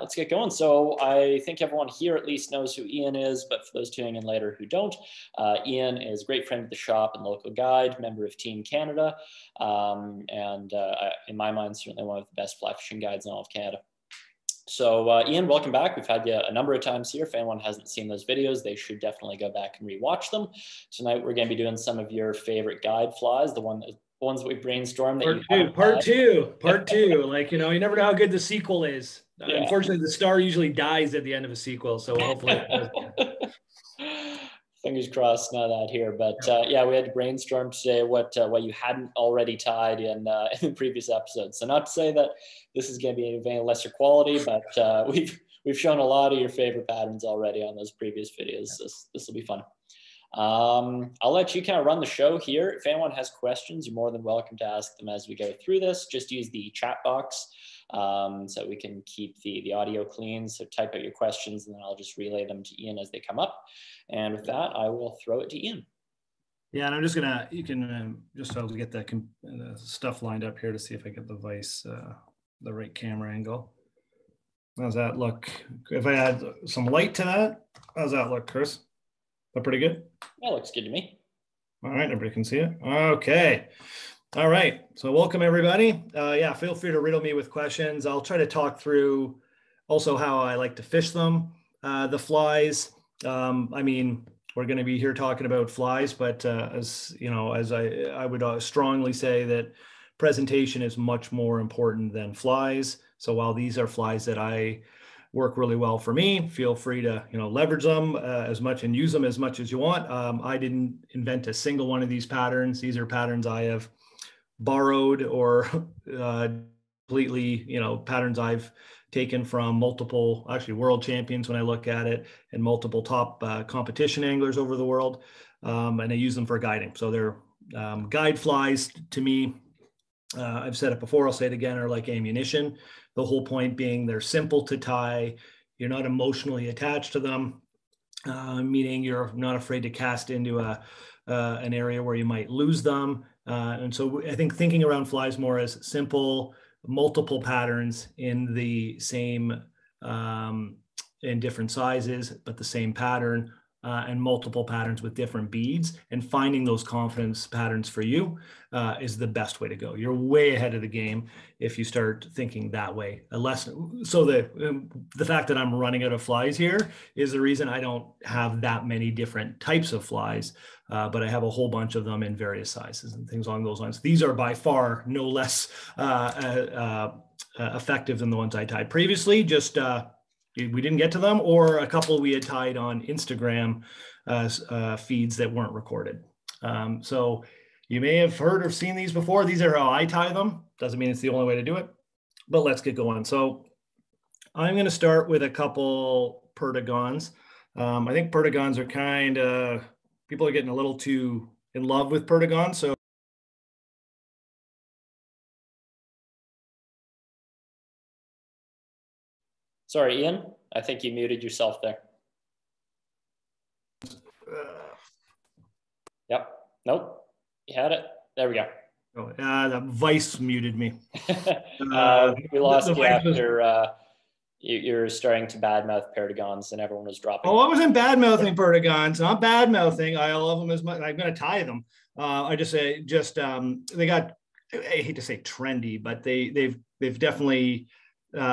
Let's get going. So I think everyone here at least knows who Ian is, but for those tuning in later who don't, Ian is a great friend of the shop and local guide, member of Team Canada, and in my mind, certainly one of the best fly fishing guides in all of Canada. So Ian, welcome back. We've had you a number of times here. If anyone hasn't seen those videos, they should definitely go back and rewatch them. Tonight, we're going to be doing some of your favorite guide flies, the ones that we brainstormed. Part two. Like, you know, you never know how good the sequel is. Yeah. Unfortunately, the star usually dies at the end of a sequel, so hopefully fingers crossed, not that here, but yeah, we had to brainstorm today what you hadn't already tied in the previous episode. So not to say that this is going to be of any lesser quality, but we've shown a lot of your favorite patterns already on those previous videos. Yeah. This will be fun. I'll let you kind of run the show here. If anyone has questions, you're more than welcome to ask them as we go through this. Just use the chat box so we can keep the audio clean. So type out your questions and then I'll just relay them to Ian as they come up. And with that, I will throw it to Ian. Yeah, and I'm just gonna, you can just I'll get that stuff lined up here to see if I get the vise, the right camera angle. How's that look? If I add some light to that, how's that look, Chris? That pretty good? That looks good to me. All right, everybody can see it. Okay. All right. So welcome everybody. Yeah, feel free to riddle me with questions. I'll try to talk through also how I like to fish them, the flies. I mean, we're going to be here talking about flies, but as you know, as I would strongly say that presentation is much more important than flies. So while these are flies that I work really well for me, feel free to, you know, leverage them as much and use them as much as you want. I didn't invent a single one of these patterns. These are patterns I have borrowed or completely, you know, patterns I've taken from multiple, actually world champions when I look at it, and multiple top competition anglers over the world. And I use them for guiding. So they're guide flies to me. I've said it before, I'll say it again, are like ammunition. The whole point being they're simple to tie. You're not emotionally attached to them, meaning you're not afraid to cast into an area where you might lose them. And so I think thinking around flies more as simple, multiple patterns in the same, in different sizes, but the same pattern, and multiple patterns with different beads, and finding those confidence patterns for you is the best way to go. You're way ahead of the game if you start thinking that way. Unless, so the fact that I'm running out of flies here is the reason I don't have that many different types of flies, but I have a whole bunch of them in various sizes and things along those lines. These are by far no less effective than the ones I tied previously, just we didn't get to them, or a couple we had tied on Instagram feeds that weren't recorded. So you may have heard or seen these before. These are how I tie them. Doesn't mean it's the only way to do it, but let's get going. So I'm going to start with a couple Perdigons. I think Perdigons are kind of, people are getting a little too in love with Perdigons. So sorry, Ian, I think you muted yourself there. Yep, nope, you had it. There we go. Oh, that vice muted me. We lost you after you're starting to badmouth Perdigons and everyone was dropping. Oh, I wasn't badmouthing Perdigons, not badmouthing. I love them as much. I'm going to tie them. I just say, they got, I hate to say trendy, but they've definitely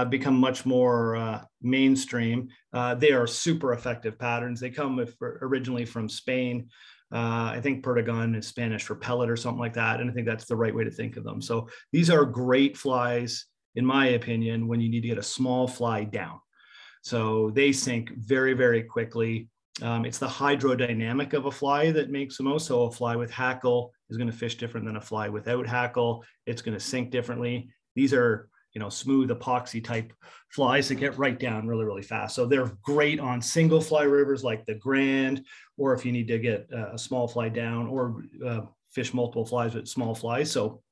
become much more mainstream. They are super effective patterns. They come originally from Spain. I think Perdigon is Spanish for pellet or something like that. And I think that's the right way to think of them. So these are great flies, in my opinion, when you need to get a small fly down. So they sink very, very quickly. It's the hydrodynamic of a fly that makes the most. So a fly with hackle is going to fish different than a fly without hackle. It's going to sink differently. These are, you know, smooth epoxy type flies that get right down really, really fast. So they're great on single fly rivers like the Grand, or if you need to get a small fly down or fish multiple flies with small flies. So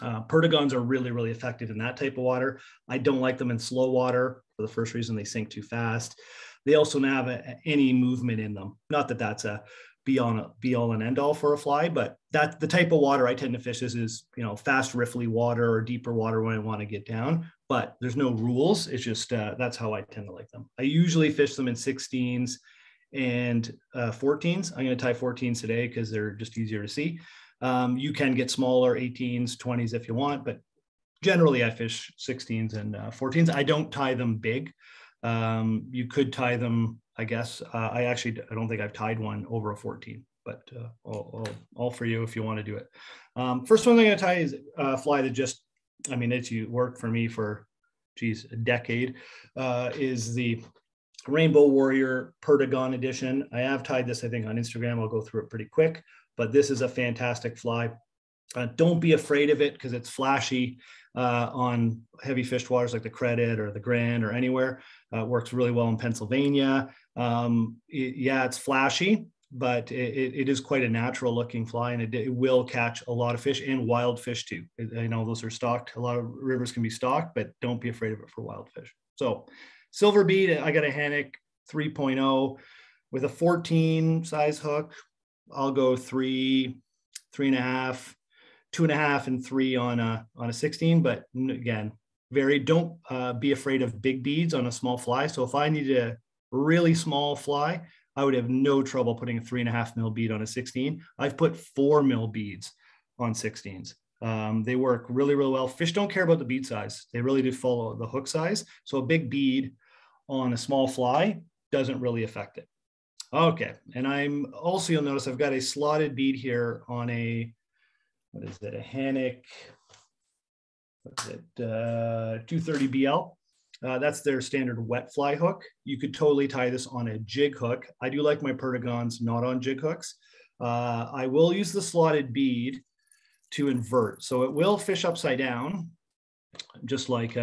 Perdigons are really, really effective in that type of water. I don't like them in slow water for the first reason, they sink too fast. They also don't have any movement in them. Not that that's a be all and end all for a fly, but that's the type of water I tend to fish. This is, you know, fast riffly water or deeper water when I want to get down. but there's no rules. It's just, that's how I tend to like them. I usually fish them in 16s and 14s. I'm going to tie 14s today because they're just easier to see. You can get smaller 18s, 20s if you want, but generally I fish 16s and 14s. I don't tie them big. You could tie them, I guess. I don't think I've tied one over a 14, but all for you if you want to do it. First one I'm going to tie is a fly that just, I mean, it's worked for me for, geez, a decade, is the Rainbow Warrior Pertagon Edition. I have tied this, I think, on Instagram. I'll go through it pretty quick, but this is a fantastic fly. Don't be afraid of it because it's flashy on heavy fished waters like the Credit or the Grand or anywhere. Works really well in Pennsylvania. Yeah, it's flashy, but it is quite a natural looking fly, and it will catch a lot of fish and wild fish too. I know those are stocked. A lot of rivers can be stocked, but don't be afraid of it for wild fish. So silver bead, I got a Hanák 3.0 with a 14 size hook. I'll go 3, 3.5, 2.5 and 3 on a 16. But again, don't be afraid of big beads on a small fly. So if I needed a really small fly, I would have no trouble putting a 3.5 mil bead on a 16. I've put 4 mil beads on 16s. They work really, really well. Fish don't care about the bead size. They really do follow the hook size. So a big bead on a small fly doesn't really affect it. Okay, and I'm also, you'll notice I've got a slotted bead here on a, what is it, a Hanák, what's it, 230 BL. That's their standard wet fly hook. You could totally tie this on a jig hook. I do like my Pertagons not on jig hooks. I will use the slotted bead to invert. So it will fish upside down, just like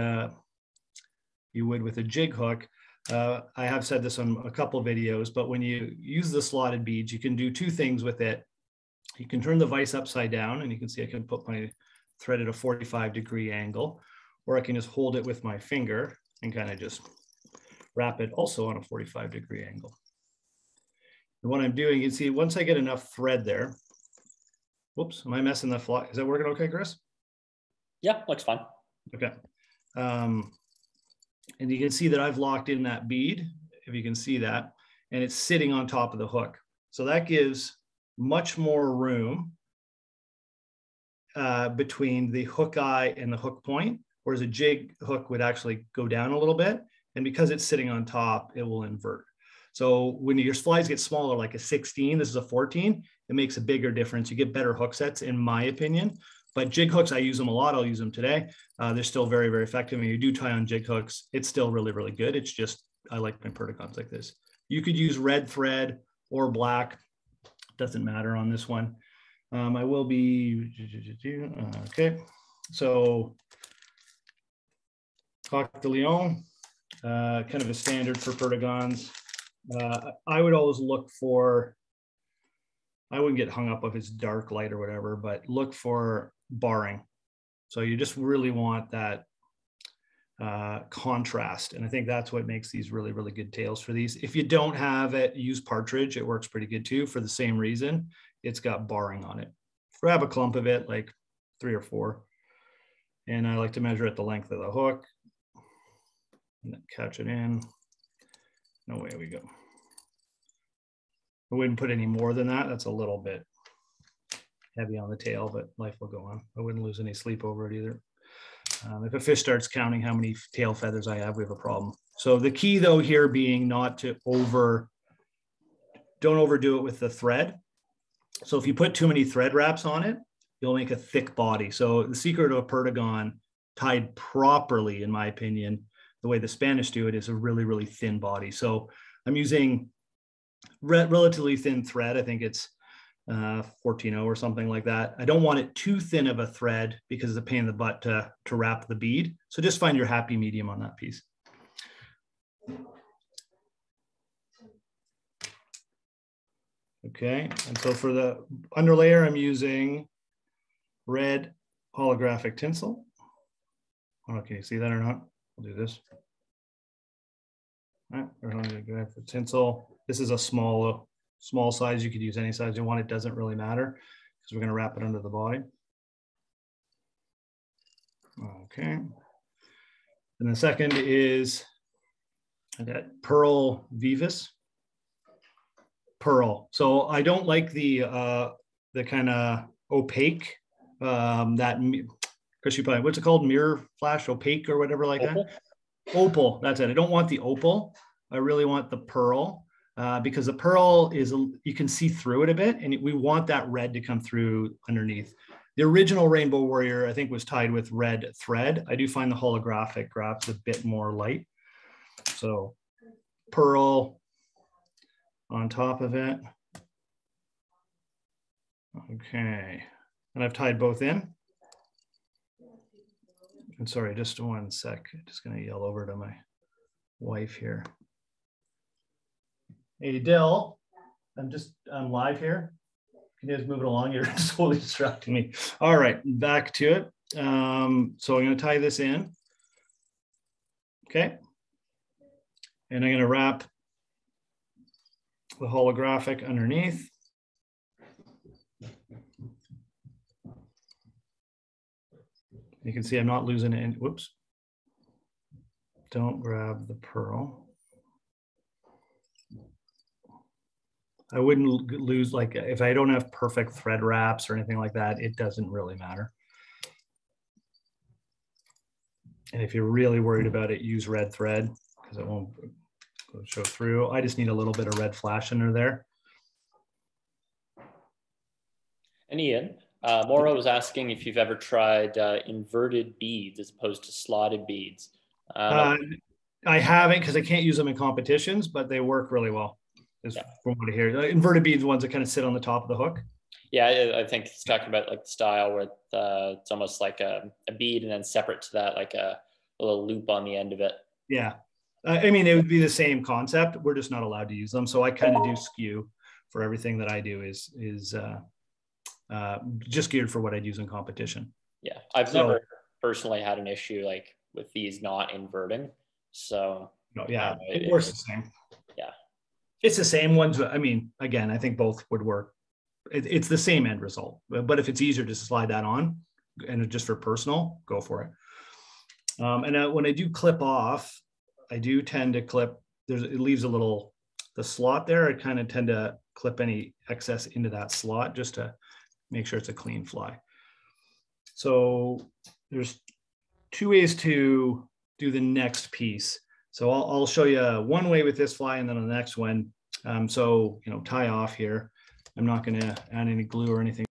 you would with a jig hook. I have said this on a couple of videos, but when you use the slotted beads, you can do two things with it. You can turn the vise upside down, and you can see I can put my thread at a 45-degree angle, or I can just hold it with my finger and kind of just wrap it also on a 45-degree angle. And what I'm doing, you can see once I get enough thread there, whoops, am I messing the fly? Is that working okay, Chris? Yeah, looks fine. Okay. And you can see that I've locked in that bead, if you can see that, and it's sitting on top of the hook. So that gives much more room between the hook eye and the hook point, whereas a jig hook would actually go down a little bit. And because it's sitting on top, it will invert. So when your flies get smaller, like a 16, this is a 14, it makes a bigger difference. You get better hook sets, in my opinion. But jig hooks, I use them a lot. I'll use them today. They're still very, very effective. And you do tie on jig hooks, it's still really, really good. It's just, I like my Pertagons like this. You could use red thread or black. Doesn't matter on this one. I will be, okay. So Coq de Leon, kind of a standard for Pertagons. I would always look for, I wouldn't get hung up if it's dark, light or whatever, but look for barring. So you just really want that contrast. And I think that's what makes these really, really good tails for these. If you don't have it, use partridge. It works pretty good too for the same reason. It's got barring on it. Grab a clump of it, like 3 or 4. And I like to measure at the length of the hook. And then catch it in. No way we go. I wouldn't put any more than that. That's a little bit heavy on the tail, but life will go on. I wouldn't lose any sleep over it either. If a fish starts counting how many tail feathers I have, we have a problem. So the key though here being not to don't overdo it with the thread. So if you put too many thread wraps on it, you'll make a thick body. So the secret of a Pertagon tied properly, in my opinion, the way the Spanish do it, is a really, really thin body. So I'm using relatively thin thread. I think it's 14.0 or something like that. I don't want it too thin of a thread because it's a pain in the butt to wrap the bead. So just find your happy medium on that piece. Okay, and so for the underlayer, I'm using red holographic tinsel. I don't know, can you see that or not? I'll do this. All right, we're going to grab the tinsel. This is a small size. You could use any size you want. It doesn't really matter because we're going to wrap it under the body. Okay. And the second is that Pearl Veevus. Pearl. So I don't like the kind of opaque, that, because you probably, what's it called? Mirror flash, opaque or whatever like opal? That. Opal, that's it. I don't want the opal. I really want the pearl, because the pearl is, you can see through it a bit, and we want that red to come through underneath. The original Rainbow Warrior, I think, was tied with red thread. I do find the holographic graph a bit more light. So pearl on top of it. Okay, and I've tied both in. And sorry, just one sec. I'm just gonna yell over to my wife here. Hey Dill, I'm live here. Can you guys move it along? You're slowly distracting me. All right, back to it. So I'm gonna tie this in. Okay, and I'm gonna wrap the holographic underneath. You can see I'm not losing any, whoops. Don't grab the pearl. I wouldn't lose, like if I don't have perfect thread wraps or anything like that, it doesn't really matter. And if you're really worried about it, use red thread, because it won't show through. I just need a little bit of red flash under there. And Ian, Maura was asking if you've ever tried inverted beads as opposed to slotted beads. I haven't, because I can't use them in competitions, but they work really well. Is yeah. From what I hear, inverted beads, ones that kind of sit on the top of the hook. Yeah, I think he's talking about like the style where it's almost like a bead and then separate to that, like a little loop on the end of it. Yeah. I mean, it would be the same concept. We're just not allowed to use them. So I kind of do skew for everything that I do is just geared for what I'd use in competition. Yeah, I've never personally had an issue like with these not inverting. So no, yeah, it works the same. Yeah, it's the same ones. I mean, again, I think both would work. It's the same end result. But if it's easier to slide that on, and just for personal, go for it. And when I do clip off, I do tend to clip, it leaves a little, the slot there, I kind of tend to clip any excess into that slot just to make sure it's a clean fly. So there's two ways to do the next piece. So I'll show you one way with this fly and then the next one. So, you know, tie off here. I'm not going to add any glue or anything.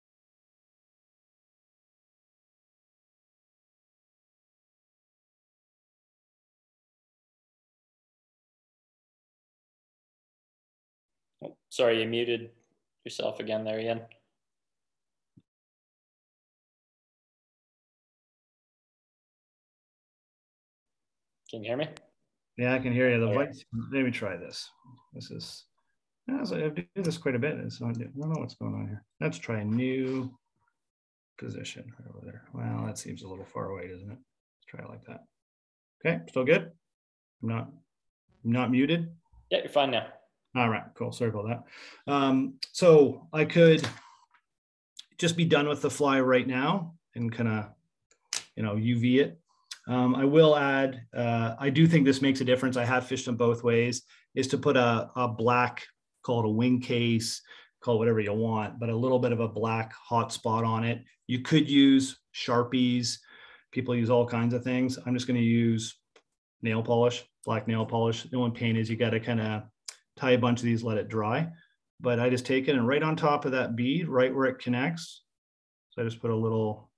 Sorry, you muted yourself again there, Ian. Can you hear me? Yeah, I can hear you. The voice. Let me try this. This is, I do this quite a bit. It's not, I don't know what's going on here. Let's try a new position right over there. Well, that seems a little far away, doesn't it? Let's try it like that. Okay, still good? I'm not muted? Yeah, you're fine now. All right, cool. Sorry about that. So I could just be done with the fly right now and kind of, you know, UV it. I will add, I do think this makes a difference. I have fished them both ways, is to put a black, call it a wing case, call it whatever you want, but a little bit of a black hot spot on it. You could use Sharpies. People use all kinds of things. I'm just going to use nail polish, black nail polish. The only pain is you got to kind of tie a bunch of these, let it dry. But I just take it and right on top of that bead, right where it connects. So I just put a little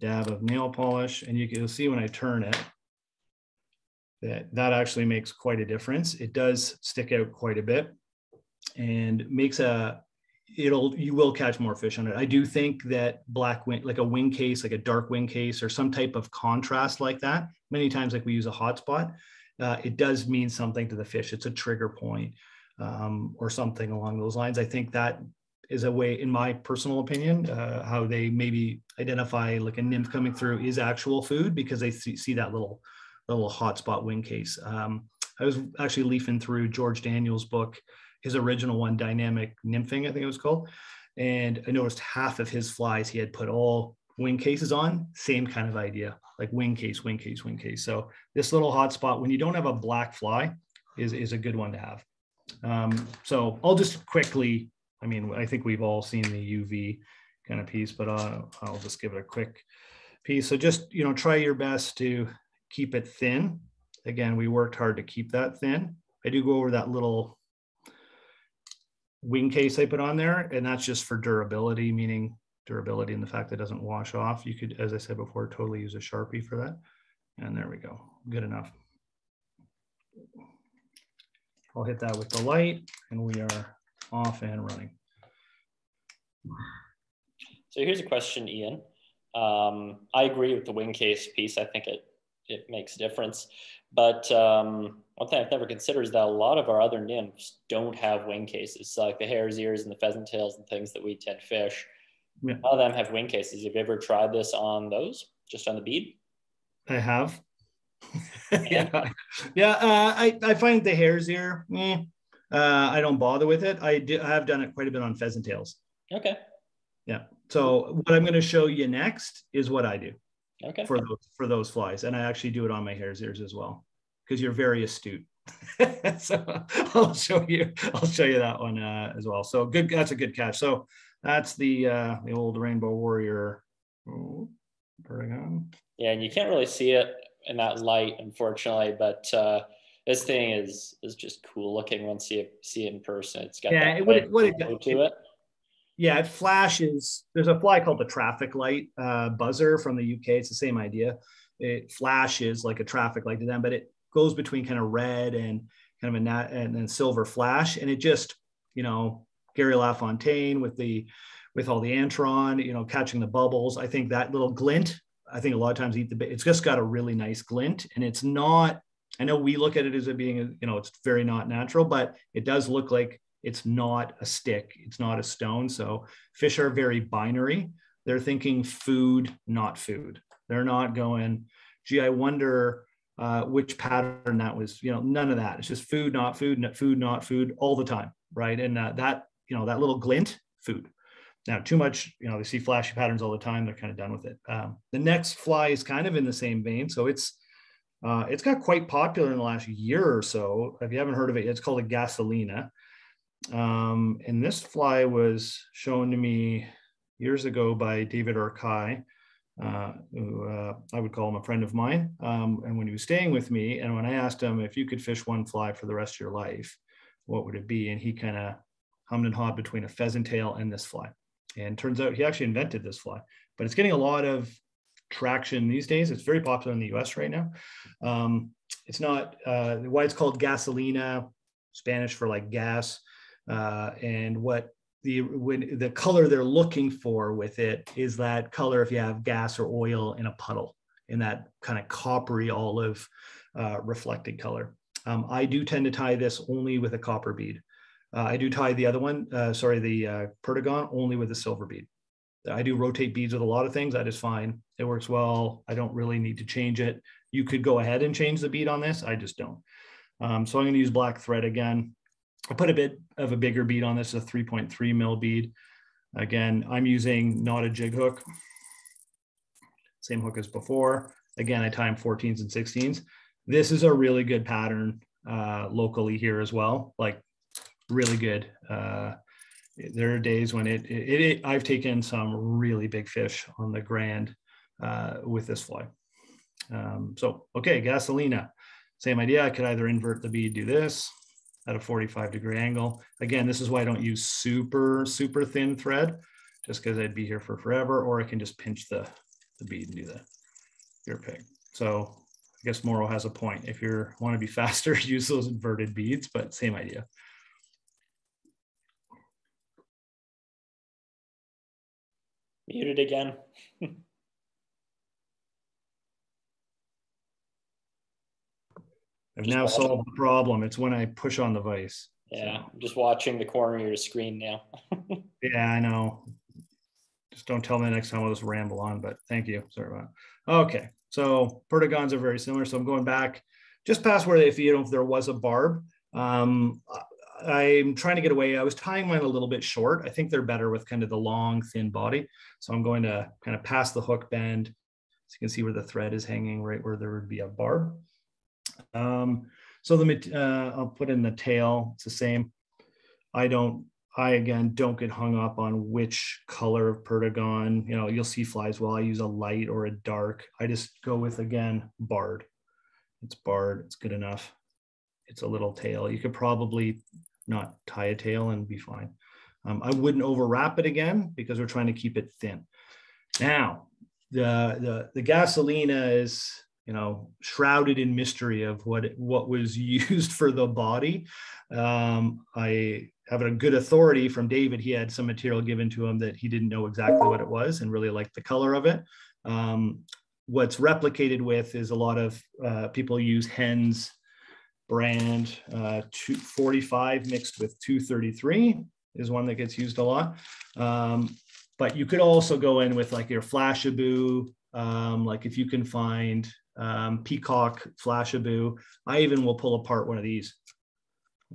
dab of nail polish, and you can see when I turn it, that actually makes quite a difference. It does stick out quite a bit and makes you will catch more fish on it. I do think that black wing, like a wing case, like a dark wing case or some type of contrast like that, many times like we use a hot spot, it does mean something to the fish. It's a trigger point or something along those lines. I think that is a way, in my personal opinion, how they maybe identify like a nymph coming through is actual food, because they see that little hot spot wing case. I was actually leafing through George Daniels' book, his original one, Dynamic Nymphing, I think it was called. And I noticed half of his flies, he had put all Wing case is on, same kind of idea, like wing case, wing case, wing case. So this little hot spot when you don't have a black fly is a good one to have. So I'll just quickly, I mean, I think we've all seen the UV kind of piece, but I'll just give it a quick piece. So just, you know, try your best to keep it thin. Again, we worked hard to keep that thin. I do go over that little wing case I put on there, and that's just for durability, meaning durability and the fact that it doesn't wash off. You could, as I said before, totally use a Sharpie for that. And there we go, good enough. I'll hit that with the light and we are off and running. So here's a question, Ian. I agree with the wing case piece. I think it makes a difference, but one thing I've never considered is that a lot of our other nymphs don't have wing cases, so like the hares, ears, and the pheasant tails and things that we tend to fish. Yeah. None of them have wing cases. Have you ever tried this on those, just on the bead? I have. Yeah, yeah. I find the hare's ear, I don't bother with it. I have done it quite a bit on pheasant tails. Okay. Yeah. So what I'm going to show you next is what I do. Okay. For those flies, and I actually do it on my hare's ears as well, because you're very astute. So I'll show you that one as well. So good, that's a good catch. So that's the old Rainbow Warrior. Oh, yeah, and you can't really see it in that light, unfortunately, but this thing is just cool looking once you see it in person. It's got, yeah, it. Yeah, it flashes. There's a fly called the traffic light buzzer from the UK. It's the same idea. It flashes like a traffic light to them, but it goes between kind of red and kind of a silver flash. And it just, you know, Gary LaFontaine with all the Antron, you know, catching the bubbles. I think that little glint, I think a lot of times it's just got a really nice glint, and it's not, I know we look at it as it being, you know, it's very not natural, but it does look like it's not a stick, it's not a stone. So fish are very binary. They're thinking food, not food. They're not going, gee, I wonder which pattern that was, you know, none of that. It's just food, not food, food, not food all the time, right? And that, you know, that little glint, food. Now too much, you know, they see flashy patterns all the time. They're kind of done with it. The next fly is kind of in the same vein. So it's got quite popular in the last year or so. If you haven't heard of it, it's called a Gasolina. And this fly was shown to me years ago by David Arkai, who I would call him a friend of mine. And when he was staying with me, and when I asked him, if you could fish one fly for the rest of your life, what would it be? And he kind of hummed and hawed between a pheasant tail and this fly. And turns out he actually invented this fly, but it's getting a lot of traction these days. It's very popular in the US right now. It's not, why it's called Gasolina, Spanish for like gas. And what the color they're looking for with it is that color if you have gas or oil in a puddle, in that kind of coppery olive reflected color. I do tend to tie this only with a copper bead. I do tie the other one, sorry, the Pertagon only with a silver bead. I do rotate beads with a lot of things. That is fine. It works well. I don't really need to change it. You could go ahead and change the bead on this. I just don't. So I'm going to use black thread again. I put a bit of a bigger bead on this, a 3.3 mil bead. Again, I'm using not a jig hook, same hook as before. Again, I tie them 14s and 16s. This is a really good pattern locally here as well, like really good. There are days when I've taken some really big fish on the Grand with this fly. So, okay, Gasolina, same idea. I could either invert the bead, do this, at a 45-degree angle. Again, this is why I don't use super, super thin thread, just because I'd be here for forever, or I can just pinch the bead and do that. Your pick. So I guess Morrow has a point. If you want to be faster, use those inverted beads, but same idea. Muted again. I've now solved the problem. It's when I push on the vise. Yeah, so. I'm just watching the corner of your screen now. Yeah, I know. Just don't tell me next time I'll just ramble on, but thank you. Sorry about it. Okay, so Pertagons are very similar. So I'm going back just past where, if you know, if there was a barb. I'm trying to get away. I was tying mine a little bit short. I think they're better with kind of the long, thin body. So I'm going to kind of pass the hook bend. So you can see where the thread is hanging, right where there would be a bar. So the I'll put in the tail. It's the same. I again don't get hung up on which color of Pertagon. You know, you'll see flies. Well, I use a light or a dark. I just go with, again, barred. It's barred. It's good enough. It's a little tail. You could probably not tie a tail and be fine. I wouldn't overwrap it again because we're trying to keep it thin. Now, the Gasolina is, you know, shrouded in mystery of what was used for the body. I have a good authority from David. He had some material given to him that he didn't know exactly what it was and really liked the color of it. What's replicated with is a lot of people use Hens brand 245 mixed with 233 is one that gets used a lot. But you could also go in with like your Flashaboo, like if you can find Peacock, Flashaboo. I even will pull apart one of these.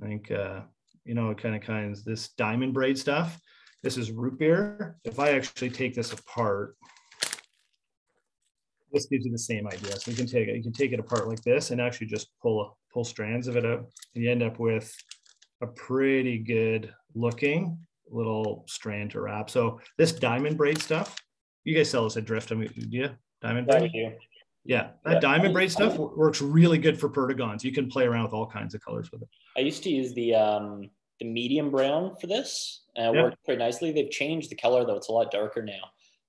I think, you know, it kind of this diamond braid stuff. This is root beer. If I actually take this apart, this gives you the same idea. So you can take it apart like this and actually just pull strands of it up, and you end up with a pretty good looking little strand to wrap. So this diamond braid stuff, you guys sell this at Drift, I mean, do you? Diamond braid? Yeah, that diamond braid stuff works really good for Pertagons. You can play around with all kinds of colors with it. I used to use the medium brown for this, and it worked pretty nicely. They've changed the color though, it's a lot darker now.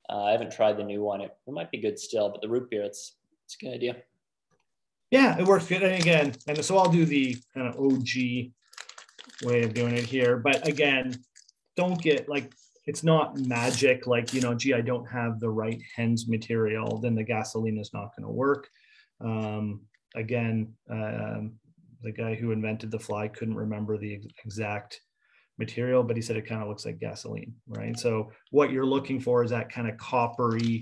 I haven't tried the new one. It might be good still, but the root beer, it's a good idea. Yeah, it works good. And again, and so I'll do the kind of OG way of doing it here. But again, don't get like, it's not magic. Like, you know, gee, I don't have the right Hens material, then the Gasolina is not going to work. Again, the guy who invented the fly couldn't remember the exact material, but he said it kind of looks like gasoline, right? So what you're looking for is that kind of coppery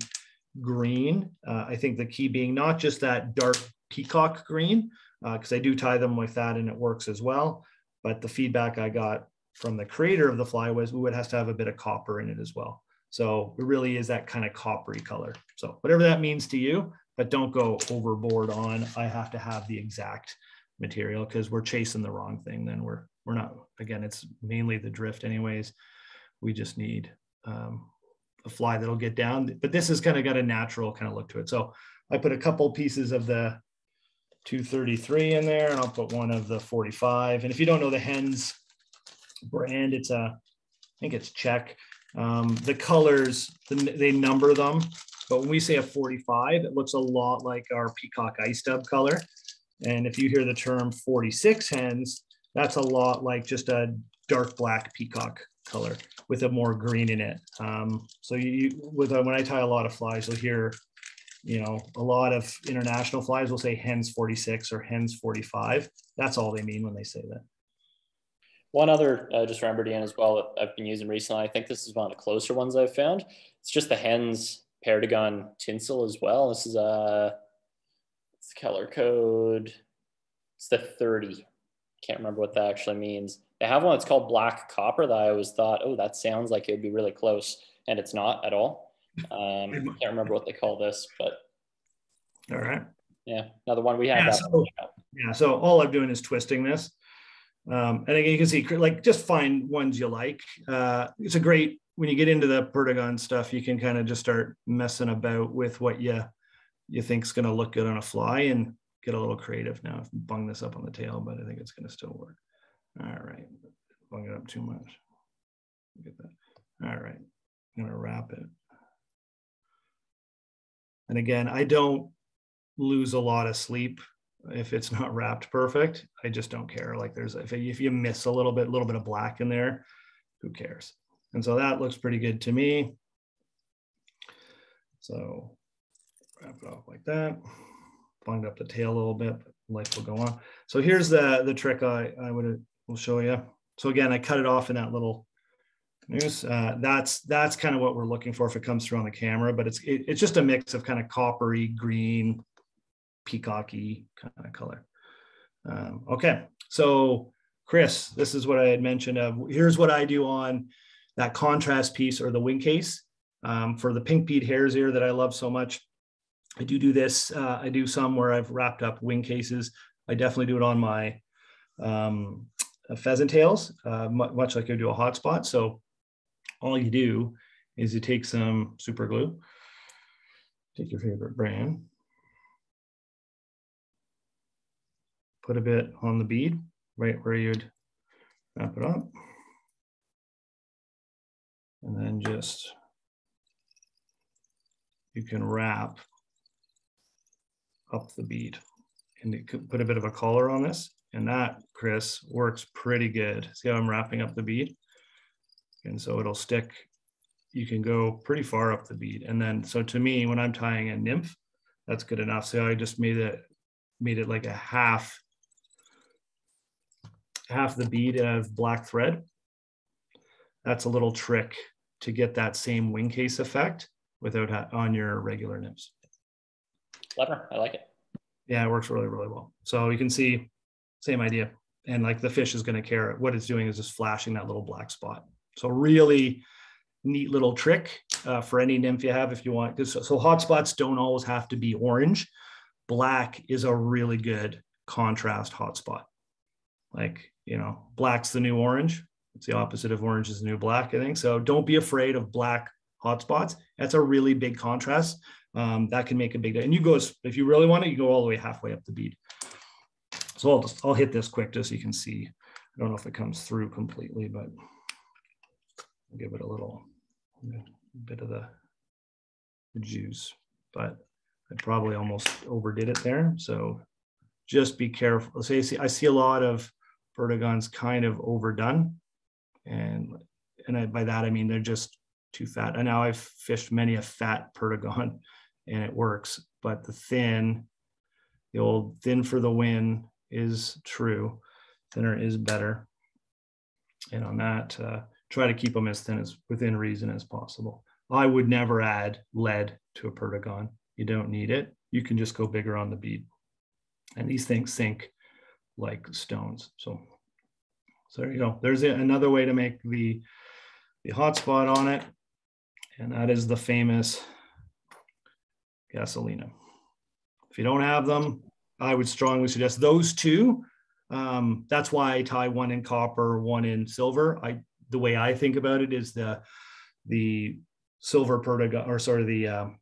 green. I think the key being not just that dark peacock green, because I do tie them like that and it works as well. But the feedback I got from the creator of the fly was it has to have a bit of copper in it as well. So it really is that kind of coppery color. So whatever that means to you, but don't go overboard on, I have to have the exact material, because we're chasing the wrong thing. Then we're not, again, it's mainly the drift anyways. We just need a fly that'll get down, but this has kind of got a natural kind of look to it. So I put a couple pieces of the 233 in there, and I'll put one of the 45. And if you don't know the Hens brand, it's a, I think it's Czech. The colors, they number them, but when we say a 45, it looks a lot like our Peacock Ice Dub color. And if you hear the term 46 Hens, that's a lot like just a dark black peacock color with a more green in it. So when I tie a lot of flies, you'll hear, you know, a lot of international flies will say Hens 46 or Hens 45. That's all they mean when they say that. One other, just remembered, Ian, as well, I've been using recently, I think this is one of the closer ones I've found. It's just the Hens Pertagon Tinsel as well. This is it's color code, it's the 30. Can't remember what that actually means. They have one that's called black copper that I always thought, oh, that sounds like it would be really close, and it's not at all. Can't remember what they call this, but all right, yeah, another one we have. Yeah, so all I'm doing is twisting this, and again, you can see, like, just find ones you like. It's a great, when you get into the Pertagon stuff, you can kind of just start messing about with what you think is going to look good on a fly and get a little creative. Now I've bunged this up on the tail, but I think it's going to still work. All right, bung it up too much. Get that. All right, I'm going to wrap it. And again, I don't lose a lot of sleep if it's not wrapped perfect. I just don't care. Like, there's, if you miss a little bit of black in there, who cares? And so that looks pretty good to me. So wrap it off like that. Bind up the tail a little bit, but life will go on. So here's the trick I will show you. So again, I cut it off in that little noose. That's kind of what we're looking for if it comes through on the camera, but it's just a mix of kind of coppery, green, peacocky kind of color. Okay, so Chris, this is what I had mentioned of, here's what I do on that contrast piece or the wing case for the pink bead hare's ear that I love so much. I do this. I do some where I've wrapped up wing cases. I definitely do it on my pheasant tails, much like I do a hot spot. So all you do is you take some super glue, take your favorite brand, put a bit on the bead right where you'd wrap it up, and then just you can wrap up the bead and it could put a bit of a collar on this. And that, Chris, works pretty good. See how I'm wrapping up the bead? And so it'll stick. You can go pretty far up the bead. And then, so to me, when I'm tying a nymph, that's good enough. So I just made it like a half the bead of black thread. That's a little trick to get that same wing case effect without on your regular nymphs. Clever, I like it. Yeah, it works really, really well. So you can see, same idea. And like the fish is going to care. What it's doing is just flashing that little black spot. So really neat little trick for any nymph you have if you want. So hot spots don't always have to be orange. Black is a really good contrast hot spot. Like, you know, black's the new orange. It's the opposite of orange is the new black, I think. So don't be afraid of black hot spots. That's a really big contrast. That can make a big difference. And you go, if you really want it, you go all the way halfway up the bead. So I'll hit this quick just so you can see. I don't know if it comes through completely, but I'll give it a little bit of the juice. But I probably almost overdid it there. So just be careful. So I see a lot of Vertigons kind of overdone. And by that, I mean, they're just too fat. And now I've fished many a fat Vertigon and it works, but the old thin for the win is true. Thinner is better. And on that, try to keep them as thin as within reason as possible. I would never add lead to a Vertigon. You don't need it. You can just go bigger on the bead. And these things sink like stones. So there you go. There's another way to make the hot spot on it. And that is the famous Gasolina. If you don't have them, I would strongly suggest those two. That's why I tie one in copper, one in silver. The way I think about it is the silver Vertigon, or sorry, the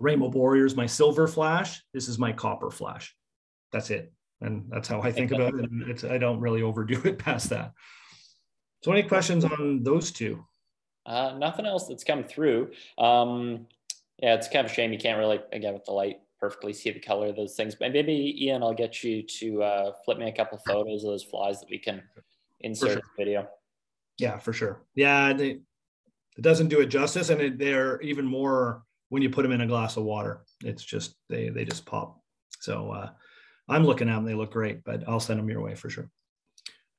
Rainbow Warrior is my silver flash. This is my copper flash. That's it. And that's how I think about it. And I don't really overdo it past that. So any questions on those two? Nothing else that's come through. Yeah, it's kind of a shame you can't really, again, with the light, perfectly see the color of those things. But maybe, Ian, I'll get you to flip me a couple of photos of those flies that we can insert in the video. Yeah, for sure. Yeah, it doesn't do it justice. And they're even more when you put them in a glass of water. It's just, they just pop. So I'm looking at them, they look great, but I'll send them your way for sure.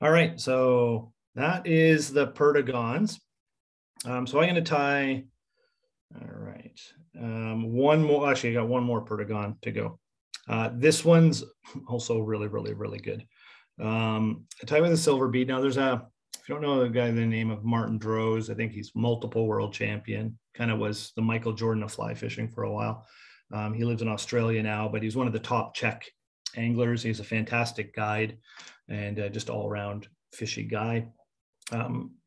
All right, so that is the Vertigons. So I'm gonna tie, all right, one more, actually I got one more Vertigon to go. This one's also really, really, really good. I tie with a silver bead. Now there's if you don't know the guy, the name of Martin Droz, I think he's multiple world champion, kind of was the Michael Jordan of fly fishing for a while. He lives in Australia now, but he's one of the top Czech anglers. He's a fantastic guide and just all around fishy guy.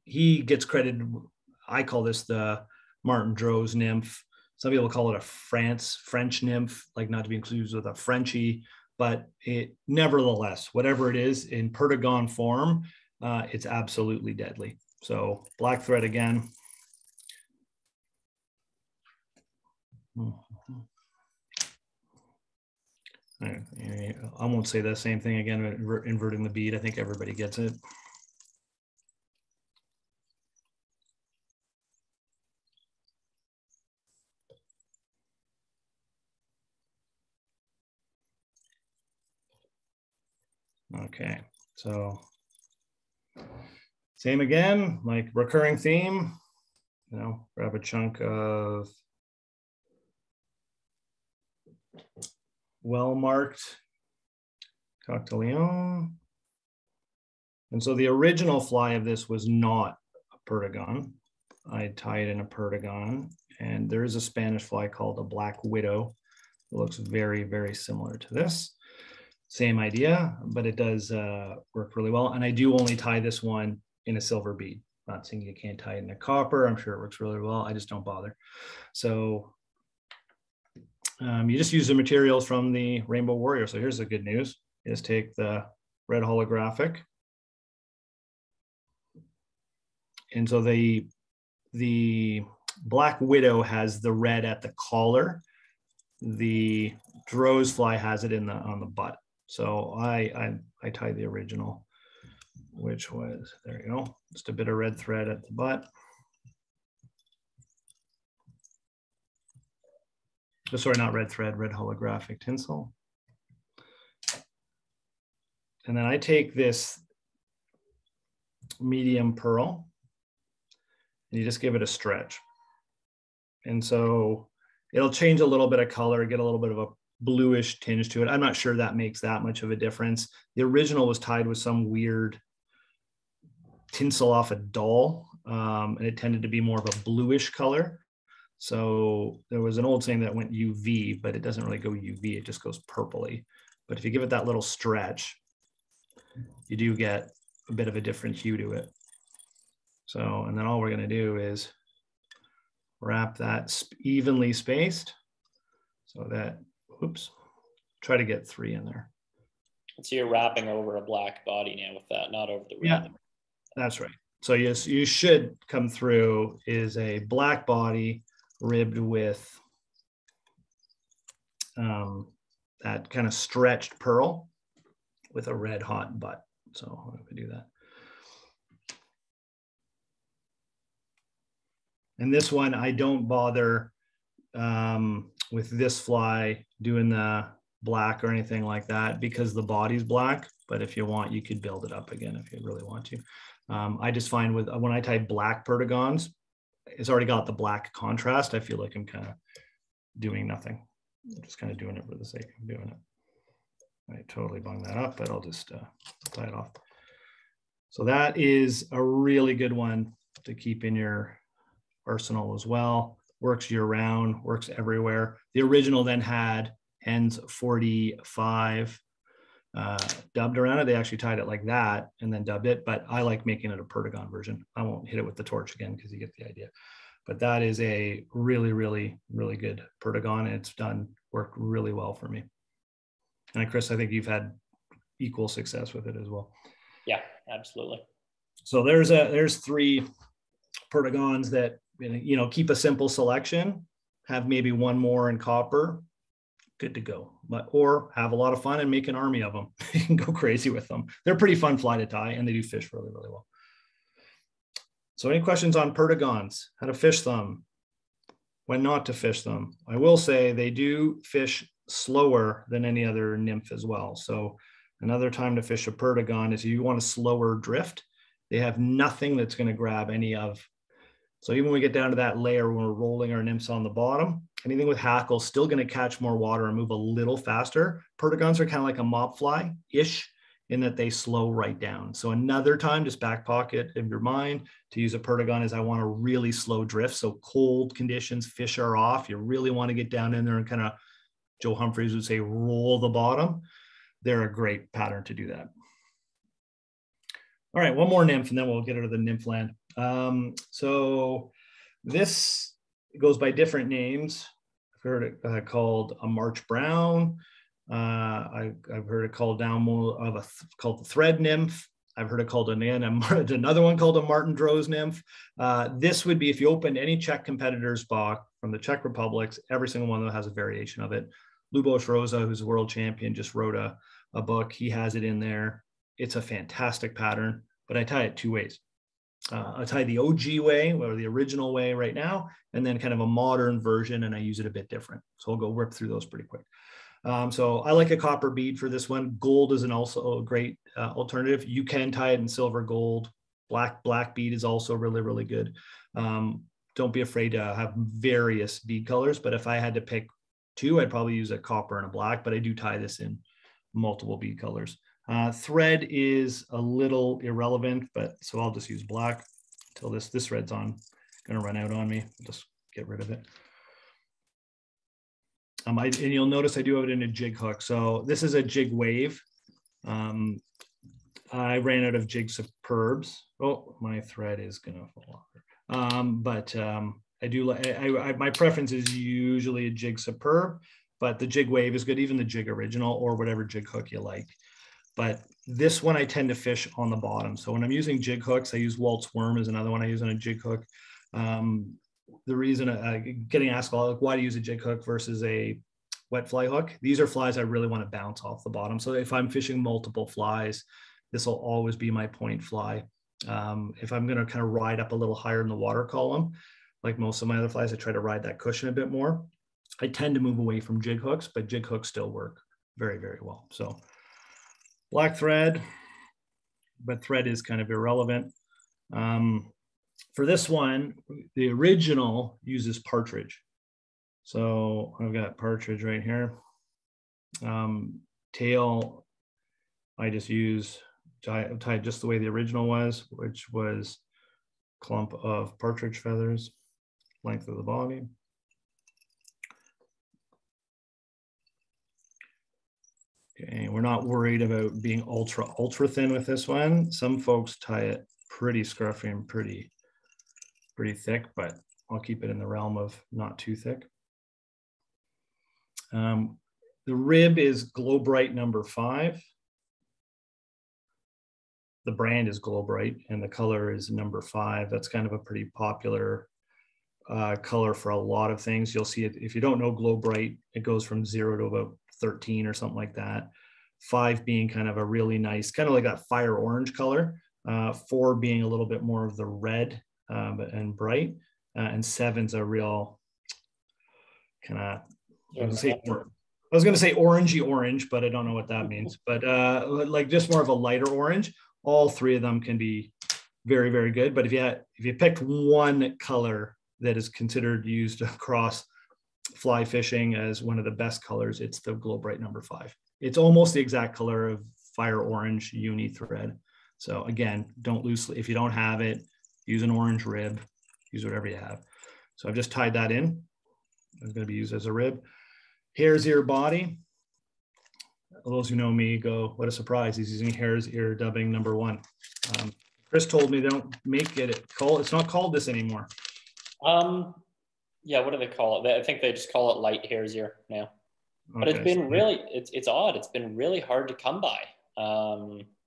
He gets credited. I call this the Martin Droz nymph. Some people call it a French nymph, like not to be confused with a Frenchie, but it nevertheless, whatever it is in Vertigon form, it's absolutely deadly. So black thread again. I won't say the same thing again, inverting the bead. I think everybody gets it. Okay, so same again, like recurring theme, you know, grab a chunk of well-marked Coq de Leon, And so the original fly of this was not a Pertigon. I tied in a Pertigon, and there is a Spanish fly called a Black Widow. It looks very, very similar to this. Same idea, but it does work really well. And I do only tie this one in a silver bead. I'm not saying you can't tie it in a copper. I'm sure it works really well. I just don't bother. So you just use the materials from the Rainbow Warrior. So here's the good news. You just take the red holographic. And so the Black Widow has the red at the collar. The Droz fly has it in the on the butt. So I tied the original, which was, there you go, just a bit of red thread at the butt. Oh, sorry, not red thread, red holographic tinsel. And then I take this medium pearl and you just give it a stretch. And so it'll change a little bit of color, get a little bit of a bluish tinge to it. I'm not sure that makes that much of a difference. The original was tied with some weird tinsel off a doll, and it tended to be more of a bluish color. So there was an old saying that went UV, but it doesn't really go UV, it just goes purpley. But if you give it that little stretch, you do get a bit of a different hue to it. So, and then all we're gonna do is wrap that evenly spaced so that, oops, try to get three in there. So you're wrapping over a black body now with that, not over the red. Yeah, that's right. So yes, you should come through is a black body ribbed with that kind of stretched pearl with a red hot butt. So I'm going to do that. And this one, I don't bother with this fly doing the black or anything like that because the body's black. But if you want, you could build it up again if you really want to. I just find with when I tie black Pertigons, it's already got the black contrast. I feel like I'm kind of doing nothing. I'm just kind of doing it for the sake of doing it. I totally bunged that up, but I'll just tie it off. So that is a really good one to keep in your arsenal as well. Works year round, works everywhere. The original then had Hens 45 dubbed around it. They actually tied it like that and then dubbed it, but I like making it a Pertigon version. I won't hit it with the torch again because you get the idea. But that is a really, really, really good Pertigon. It's done, worked really well for me. And Chris, I think you've had equal success with it as well. Yeah, absolutely. So there's three Pertigons that, you know, keep a simple selection, have maybe one more in copper, good to go. But or have a lot of fun and make an army of them. You can go crazy with them. They're pretty fun fly to tie and they do fish really, really well. So any questions on Pertigons, how to fish them, when not to fish them? I will say they do fish slower than any other nymph as well. So another time to fish a Pertigon is you want a slower drift. They have nothing that's going to grab any of. So even when we get down to that layer when we're rolling our nymphs on the bottom, anything with hackle is still going to catch more water and move a little faster. Pertigons are kind of like a mop fly-ish in that they slow right down. So another time, just back pocket of your mind to use a Pertigon is I want a really slow drift. So cold conditions, fish are off. You really want to get down in there and kind of, Joe Humphreys would say, roll the bottom. They're a great pattern to do that. All right, one more nymph and then we'll get out of the nymph land. So this goes by different names. I've heard it called a March Brown. I've heard it called down more of a called the thread nymph. I've heard it called another one called a Martin Droz nymph. This would be if you opened any Czech competitor's box from the Czech Republic, every single one of them has a variation of it. Lubos Rosa, who's a world champion, just wrote a book. He has it in there. It's a fantastic pattern, but I tie it two ways. I tie the OG way or the original way right now, and then kind of a modern version, and I use it a bit different. So I'll go rip through those pretty quick. So I like a copper bead for this one. Gold is also a great alternative. You can tie it in silver, gold. Black bead is also really, really good. Don't be afraid to have various bead colors, but if I had to pick two, I'd probably use a copper and a black, but I do tie this in multiple bead colors. Thread is a little irrelevant, but so I'll just use black until this thread's on, gonna run out on me. I'll just get rid of it. And you'll notice I do have it in a jig hook. So this is a jig wave. I ran out of jig superbs. Oh, my thread is gonna fall off. I do like, my preference is usually a jig superb, but the jig wave is good, even the jig original or whatever jig hook you like. But this one I tend to fish on the bottom. So when I'm using jig hooks, I use Walt's Worm is another one I use on a jig hook. The reason I'm getting asked, like, why do you use a jig hook versus a wet fly hook? These are flies I really want to bounce off the bottom. So if I'm fishing multiple flies, this will always be my point fly. If I'm going to kind of ride up a little higher in the water column, like most of my other flies, I try to ride that cushion a bit more. I tend to move away from jig hooks, but jig hooks still work very, very well. So black thread, but thread is kind of irrelevant. For this one, the original uses partridge. So I've got partridge right here. Tail, I just use tied just the way the original was, which was clump of partridge feathers, length of the body. Okay, we're not worried about being ultra, ultra thin with this one. Some folks tie it pretty scruffy and pretty thick, but I'll keep it in the realm of not too thick. The rib is Glo-Brite #5. The brand is Glo-Brite and the color is #5. That's kind of a pretty popular color for a lot of things. You'll see it, if you don't know Glo-Brite, it goes from 0 to about 13 or something like that. 5 being kind of a really nice, kind of like that fire orange color. 4 being a little bit more of the red and bright. And 7's a real kind of, I was going to say orangey orange, but I don't know what that means. But like just more of a lighter orange. All 3 of them can be very, very good. But if you picked one color that is considered used across fly fishing as one of the best colors, it's the Glo-Brite #5. It's almost the exact color of fire orange uni thread. So again, don't lose, if you don't have it, use an orange rib, use whatever you have. So I've just tied that in. It's going to be used as a rib. Hare's ear body. Those who know me go, what a surprise, he's using hare's ear dubbing #1. Chris told me they don't make it, it's not called this anymore. Yeah, what do they call it? I think they just call it light hare's ear now. But okay, it's been really, it's odd. It's been really hard to come by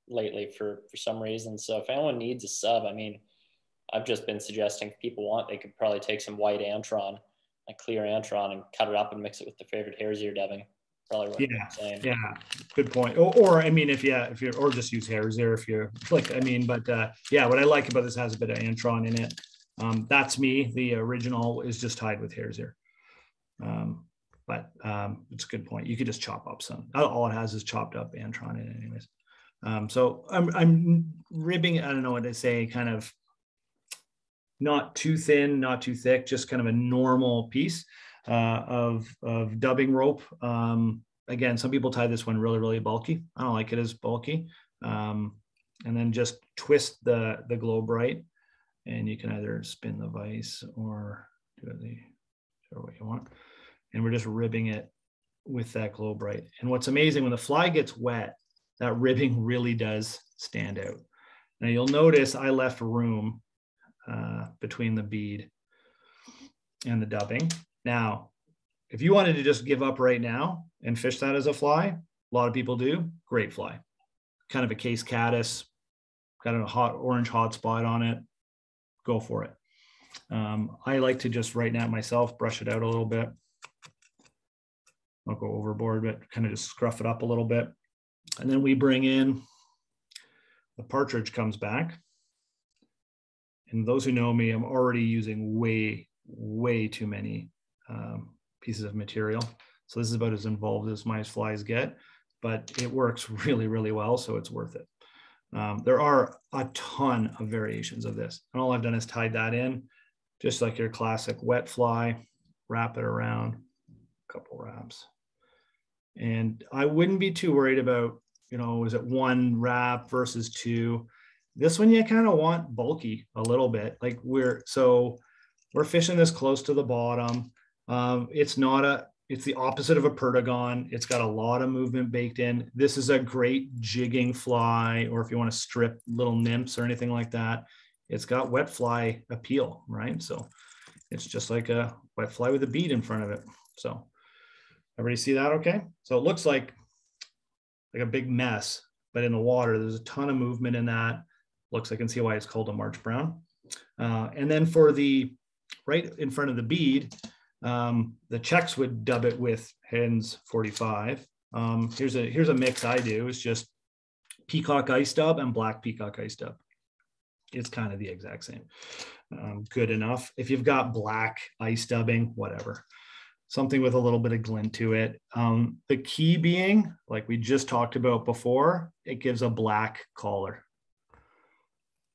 lately for some reason. So if anyone needs a sub, I mean, I've just been suggesting if people want, they could probably take some white Antron, a clear Antron, and cut it up and mix it with the favorite hare's ear dubbing. Probably yeah, good point. Or I mean, if you're just use hare's ear if you're like, I mean, but yeah, what I like about this, has a bit of Antron in it. That's me. The original is just tied with hare's ear. But it's a good point. You could just chop up some. All it has is chopped up Antron in it, anyways. So I'm ribbing. I don't know what to say. Kind of not too thin, not too thick. Just kind of a normal piece. Of dubbing rope. Again, some people tie this one really, really bulky. I don't like it as bulky. And then just twist the Glo-Brite, and you can either spin the vise or do it the way you want. And we're just ribbing it with that Glo-Brite. And what's amazing, when the fly gets wet, that ribbing really does stand out. Now you'll notice I left room between the bead and the dubbing. Now, if you wanted to just give up right now and fish that as a fly, a lot of people do, great fly. Kind of a case caddis, got a hot orange hot spot on it, go for it. I like to just right now myself, brush it out a little bit. I'll go overboard, but kind of just scruff it up a little bit. And then we bring in, the partridge comes back. And those who know me, I'm already using way, way too many pieces of material. So this is about as involved as my flies get, but it works really, really well. So it's worth it. There are a ton of variations of this. And all I've done is tied that in, just like your classic wet fly, wrap it around, a couple wraps. And I wouldn't be too worried about you know, is it one wrap versus two? This one, you kind of want bulky a little bit. Like we're fishing this close to the bottom. It's the opposite of a pertagon. It's got a lot of movement baked in. This is a great jigging fly, or if you want to strip little nymphs or anything like that, it's got wet fly appeal, right? So it's just like a wet fly with a bead in front of it. So everybody see that okay? So it looks like a big mess, but in the water, there's a ton of movement in that. Looks like I can see why it's called a March Brown. And then for the right in front of the bead, the Czechs would dub it with Hens 45. Here's a mix I do. It's just peacock ice dub and black peacock ice dub. It's kind of the exact same. Good enough. If you've got black ice dubbing, whatever. Something with a little bit of glint to it. The key being, like we just talked about before, it gives a black collar.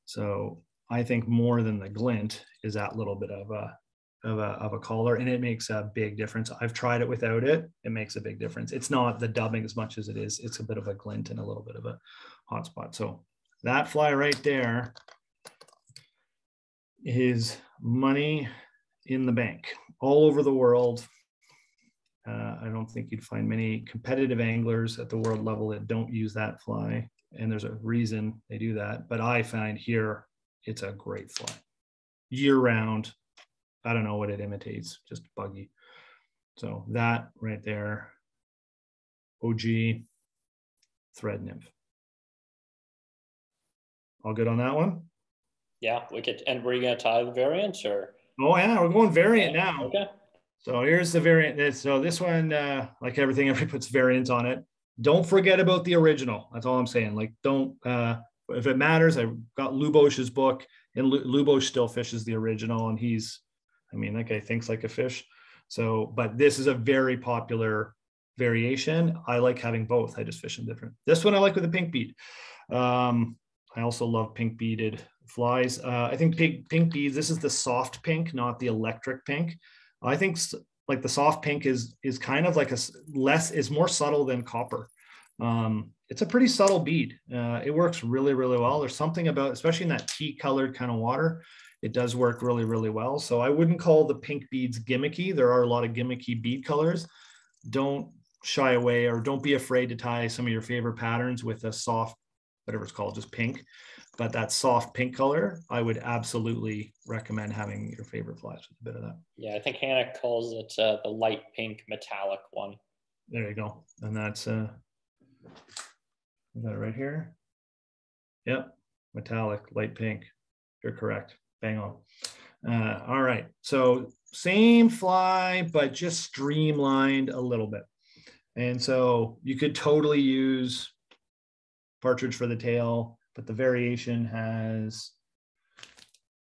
So I think more than the glint is that little bit of a collar, and it makes a big difference. I've tried it without it. It makes a big difference. It's not the dubbing as much as it is. It's a bit of a glint and a little bit of a hot spot. So that fly right there is money in the bank all over the world. I don't think you'd find many competitive anglers at the world level that don't use that fly. And there's a reason they do that. But I find here, it's a great fly. Year round, I don't know what it imitates, just buggy. So that right there, OG thread nymph. All good on that one? Yeah, we could. And were you going to tie the variants or? Oh yeah, we're going variant now. Okay. So here's the variant. So this one, like everything, everybody puts variants on it. Don't forget about the original. That's all I'm saying. Like don't, if it matters, I got Lubos's book. And Lubos still fishes the original, and he's, I mean, that guy thinks like a fish. So, but this is a very popular variation. I like having both. I just fish them different. This one I like with a pink bead. I also love pink beaded flies. I think pink beads, this is the soft pink, not the electric pink. I think like the soft pink is kind of like is more subtle than copper. It's a pretty subtle bead. It works really, really well. There's something about, especially in that tea colored kind of water, it does work really, really well. So I wouldn't call the pink beads gimmicky. There are a lot of gimmicky bead colors. Don't shy away or don't be afraid to tie some of your favorite patterns with a soft, whatever it's called, just pink. But that soft pink color, I would absolutely recommend having your favorite flies with a bit of that. Yeah, I think Hanák calls it the light pink metallic one. There you go. And that's... is that right here? Yep, metallic, light pink. You're correct, bang on. All right, so same fly, but just streamlined a little bit. And so you could totally use partridge for the tail, but the variation has,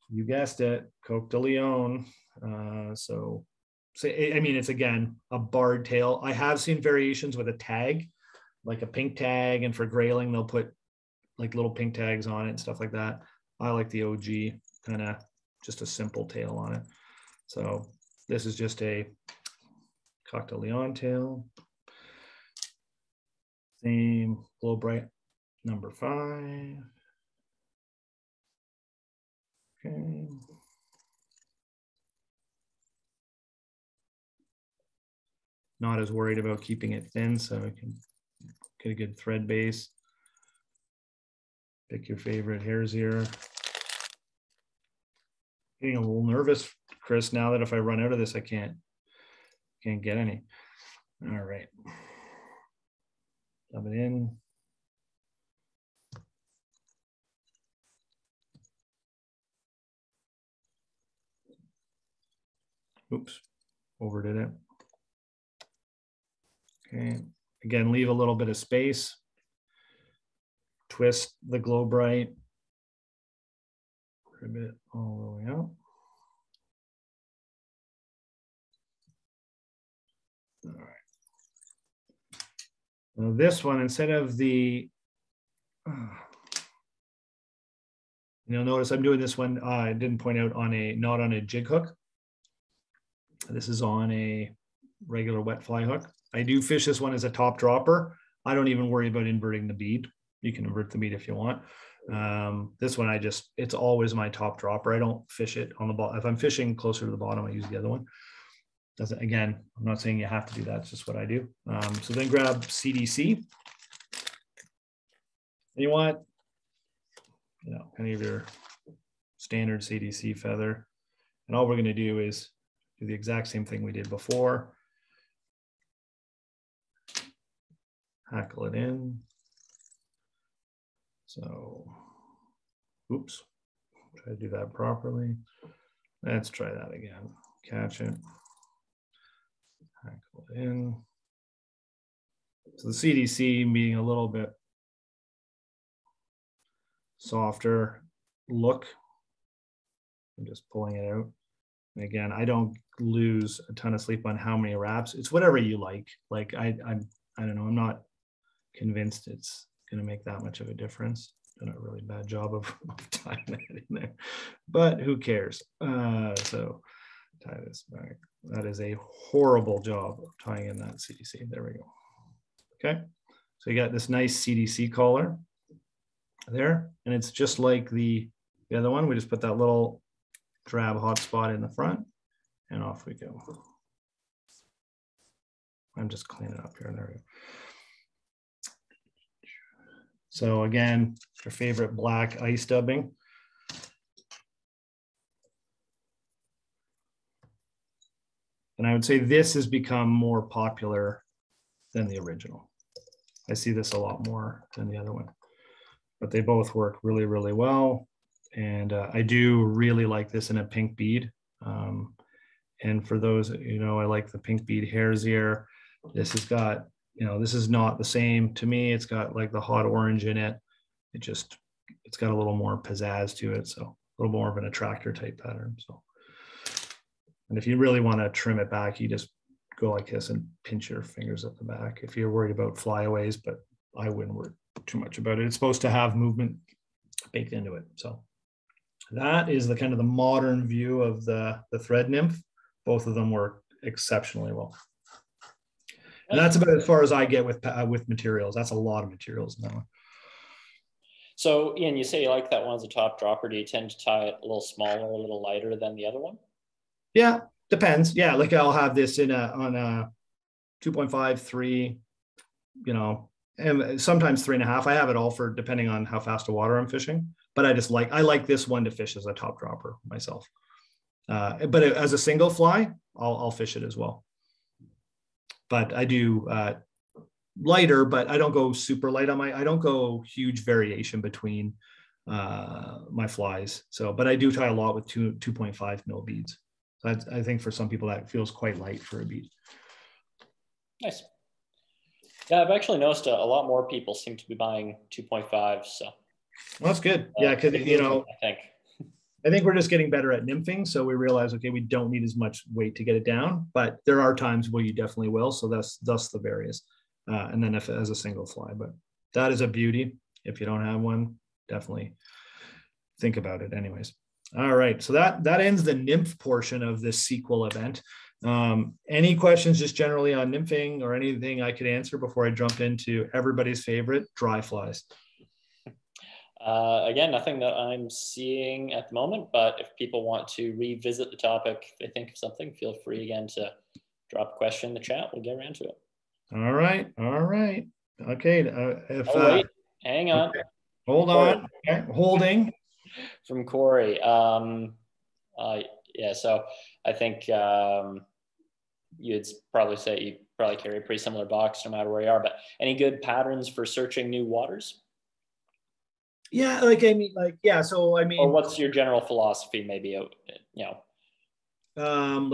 you guessed it, Coq de Leon. So I mean, it's again, a barred tail. I have seen variations with a tag, like a pink tag, and for grayling, they'll put like little pink tags on it and stuff like that. I like the OG kind of just a simple tail on it. So this is just a Coq de Leon tail. Same Glo-Brite number 5. Okay. Not as worried about keeping it thin, so I can get a good thread base. Pick your favorite hare's ear. Getting a little nervous, Chris, now that if I run out of this, I can't get any. All right. Dub it in. Oops, overdid it. Okay. Again, leave a little bit of space, twist the Glo-Brite, rib it all the way out. All right. Now this one, instead of the, you'll notice I'm doing this one, I didn't point out, not on a jig hook. This is on a regular wet fly hook. I do fish this one as a top dropper. I don't even worry about inverting the bead. You can invert the bead if you want. This one, it's always my top dropper. I don't fish it on the bottom. If I'm fishing closer to the bottom, I use the other one. Doesn't, again, I'm not saying you have to do that. It's just what I do. So then grab CDC. And you want, you know, kind of your standard CDC feather. And all we're going to do is do the exact same thing we did before. Hackle it in. So, oops, try to do that properly. Let's try that again. Catch it. Hackle it in. So the CDC being a little bit softer look. I'm just pulling it out. And again, I don't lose a ton of sleep on how many wraps. It's whatever you like. Like I don't know. I'm not convinced it's going to make that much of a difference. Done a really bad job of tying that in there, but who cares? So tie this back. That is a horrible job of tying in that CDC. There we go. Okay, so you got this nice CDC collar there, and it's just like the other one. We just put that little drab hot spot in the front, and off we go. I'm just cleaning up here. There we go. So again, your favorite black ice dubbing. And I would say this has become more popular than the original. I see this a lot more than the other one, but they both work really, really well. And I do really like this in a pink bead. And for those, you know, I like the pink bead hairs here. This has got, you know, this is not the same to me. It's got like the hot orange in it. It just, it's got a little more pizzazz to it. So a little more of an attractor type pattern. So, and if you really want to trim it back, you just go like this and pinch your fingers at the back. If you're worried about flyaways, but I wouldn't worry too much about it. It's supposed to have movement baked into it. So that is the kind of the modern view of the thread nymph. Both of them work exceptionally well. And that's about as far as I get with materials. That's a lot of materials in that one. So Ian, you say you like that one as a top dropper. Do you tend to tie it a little smaller, a little lighter than the other one? Yeah, depends. Yeah, like I'll have this in on a 2.5, 3, you know, and sometimes 3.5. I have it all for depending on how fast a water I'm fishing. But I like this one to fish as a top dropper myself. But as a single fly, I'll fish it as well. But I do lighter, but I don't go super light on I don't go huge variation between my flies. So, but I do tie a lot with 2.5 mil beads. So I think for some people that feels quite light for a bead. Nice. Yeah, I've actually noticed a lot more people seem to be buying 2.5. So well, that's good. Yeah, because you know, I think we're just getting better at nymphing. So we realize, okay, we don't need as much weight to get it down, but there are times where you definitely will. So that's thus the various. And then if as a single fly, but that is a beauty. If you don't have one, definitely think about it anyways. All right. So that ends the nymph portion of this sequel event. Any questions just generally on nymphing or anything I could answer before I jump into everybody's favorite, dry flies? Again, nothing that I'm seeing at the moment, but if people want to revisit the topic, if they think of something, feel free again to drop a question in the chat. We'll get around to it. All right. All right. Okay. Wait, hang on. Okay. Hold on. Okay. Holding. From Corey. Yeah, so I think you'd probably say you probably carry a pretty similar box no matter where you are, but any good patterns for searching new waters? Yeah, or what's your general philosophy, maybe, you know?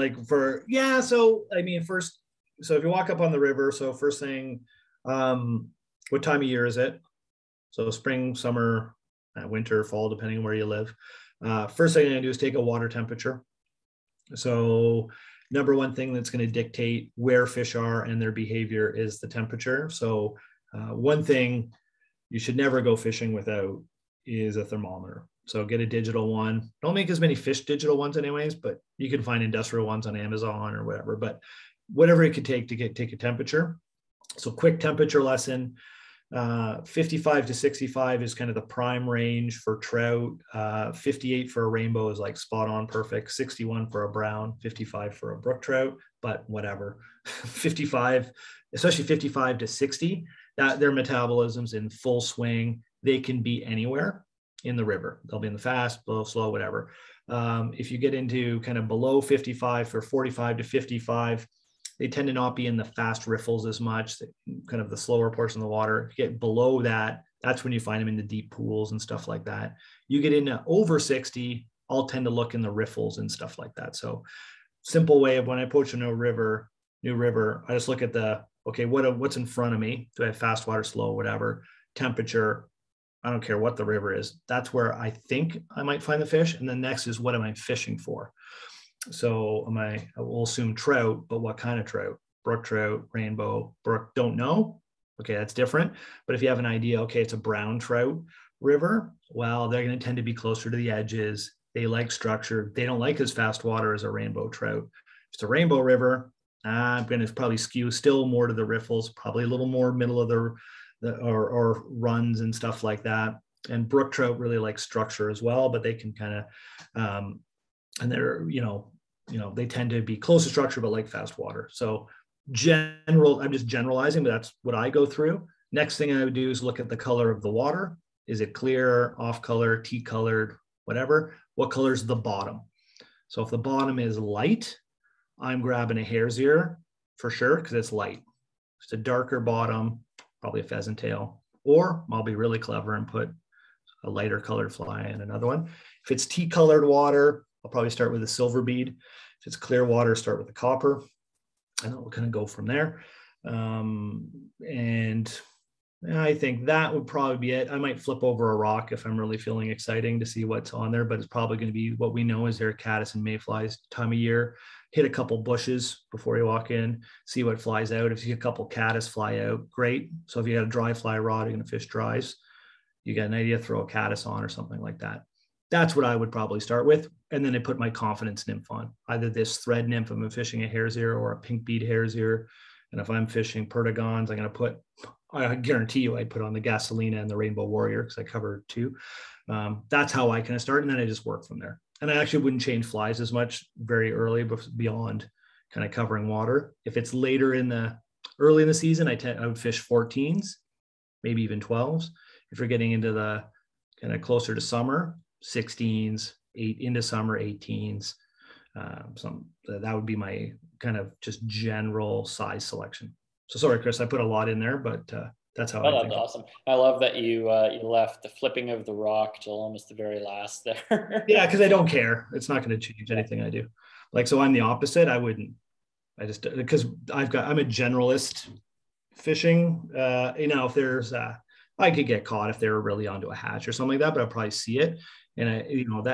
So if you walk up on the river, so first thing, what time of year is it? So spring, summer, winter, fall, depending on where you live. First thing I'm gonna do is take a water temperature. So number one thing that's gonna dictate where fish are and their behavior is the temperature. So one thing you should never go fishing without is a thermometer. So get a digital one. Don't make as many fish digital ones anyways, but you can find industrial ones on Amazon or whatever, but whatever it could take to take a temperature. So quick temperature lesson, 55 to 65 is kind of the prime range for trout. 58 for a rainbow is like spot on perfect, 61 for a brown, 55 for a brook trout, but whatever. 55, especially 55 to 60, that their metabolism's in full swing. They can be anywhere in the river. They'll be in the fast, blow, slow, whatever. If you get into kind of below 55 for 45 to 55, they tend to not be in the fast riffles as much, kind of the slower portion of the water. If you get below that, that's when you find them in the deep pools and stuff like that. You get into over 60, I'll tend to look in the riffles and stuff like that. So simple way of when I approach a new river, I just look at the, okay, what's in front of me? Do I have fast water, slow, whatever, temperature? I don't care what the river is. That's where I think I might find the fish. And then next is, what am I fishing for? So I will assume trout, but what kind of trout? Brook trout, rainbow, brook, don't know. Okay, that's different. But if you have an idea, okay, it's a brown trout river, well, they're going to tend to be closer to the edges. They like structure. They don't like as fast water as a rainbow trout. If it's a rainbow river, I'm going to probably skew still more to the riffles, probably a little more middle of the or runs and stuff like that. And brook trout really like structure as well, but they can kind of, and they're, you know, they tend to be close to structure, but like fast water. So I'm just generalizing, but that's what I go through. Next thing I would do is look at the color of the water. Is it clear, off color, tea colored, whatever? What color is the bottom? So if the bottom is light, I'm grabbing a hare's ear for sure, because it's light. If it's a darker bottom, probably a pheasant tail, or I'll be really clever and put a lighter colored fly in another one. If it's tea colored water, I'll probably start with a silver bead. If it's clear water, start with a copper, and we'll kind of go from there. And I think that would probably be it. I might flip over a rock if I'm really feeling exciting to see what's on there, but it's probably going to be what we know is their caddis and mayflies time of year. Hit a couple bushes before you walk in, see what flies out. If you see a couple caddis fly out, great. So if you got a dry fly rod, you're going to fish dries. You got an idea, throw a caddis on or something like that. That's what I would probably start with. And then I put my confidence nymph on, either this thread nymph, if I'm fishing a hare's ear, or a pink bead hare's ear. And if I'm fishing pertigons, I guarantee you I put on the Gasolina and the Rainbow Warrior, because I covered two. That's how I kind of start. And then I just work from there. And I actually wouldn't change flies as much very early, but beyond kind of covering water. If it's later early in the season, I would fish 14s, maybe even 12s. If you're getting into the kind of closer to summer, 16s, into summer 18s. That would be my kind of just general size selection. So sorry, Chris, I put a lot in there, but that's how I think. That's awesome. I love that you left the flipping of the rock till almost the very last there. Yeah, because I don't care. It's not going to change anything I do. Like, so I'm the opposite. I'm a generalist fishing. If there's I could get caught if they were really onto a hatch or something like that, but I'll probably see it. And you got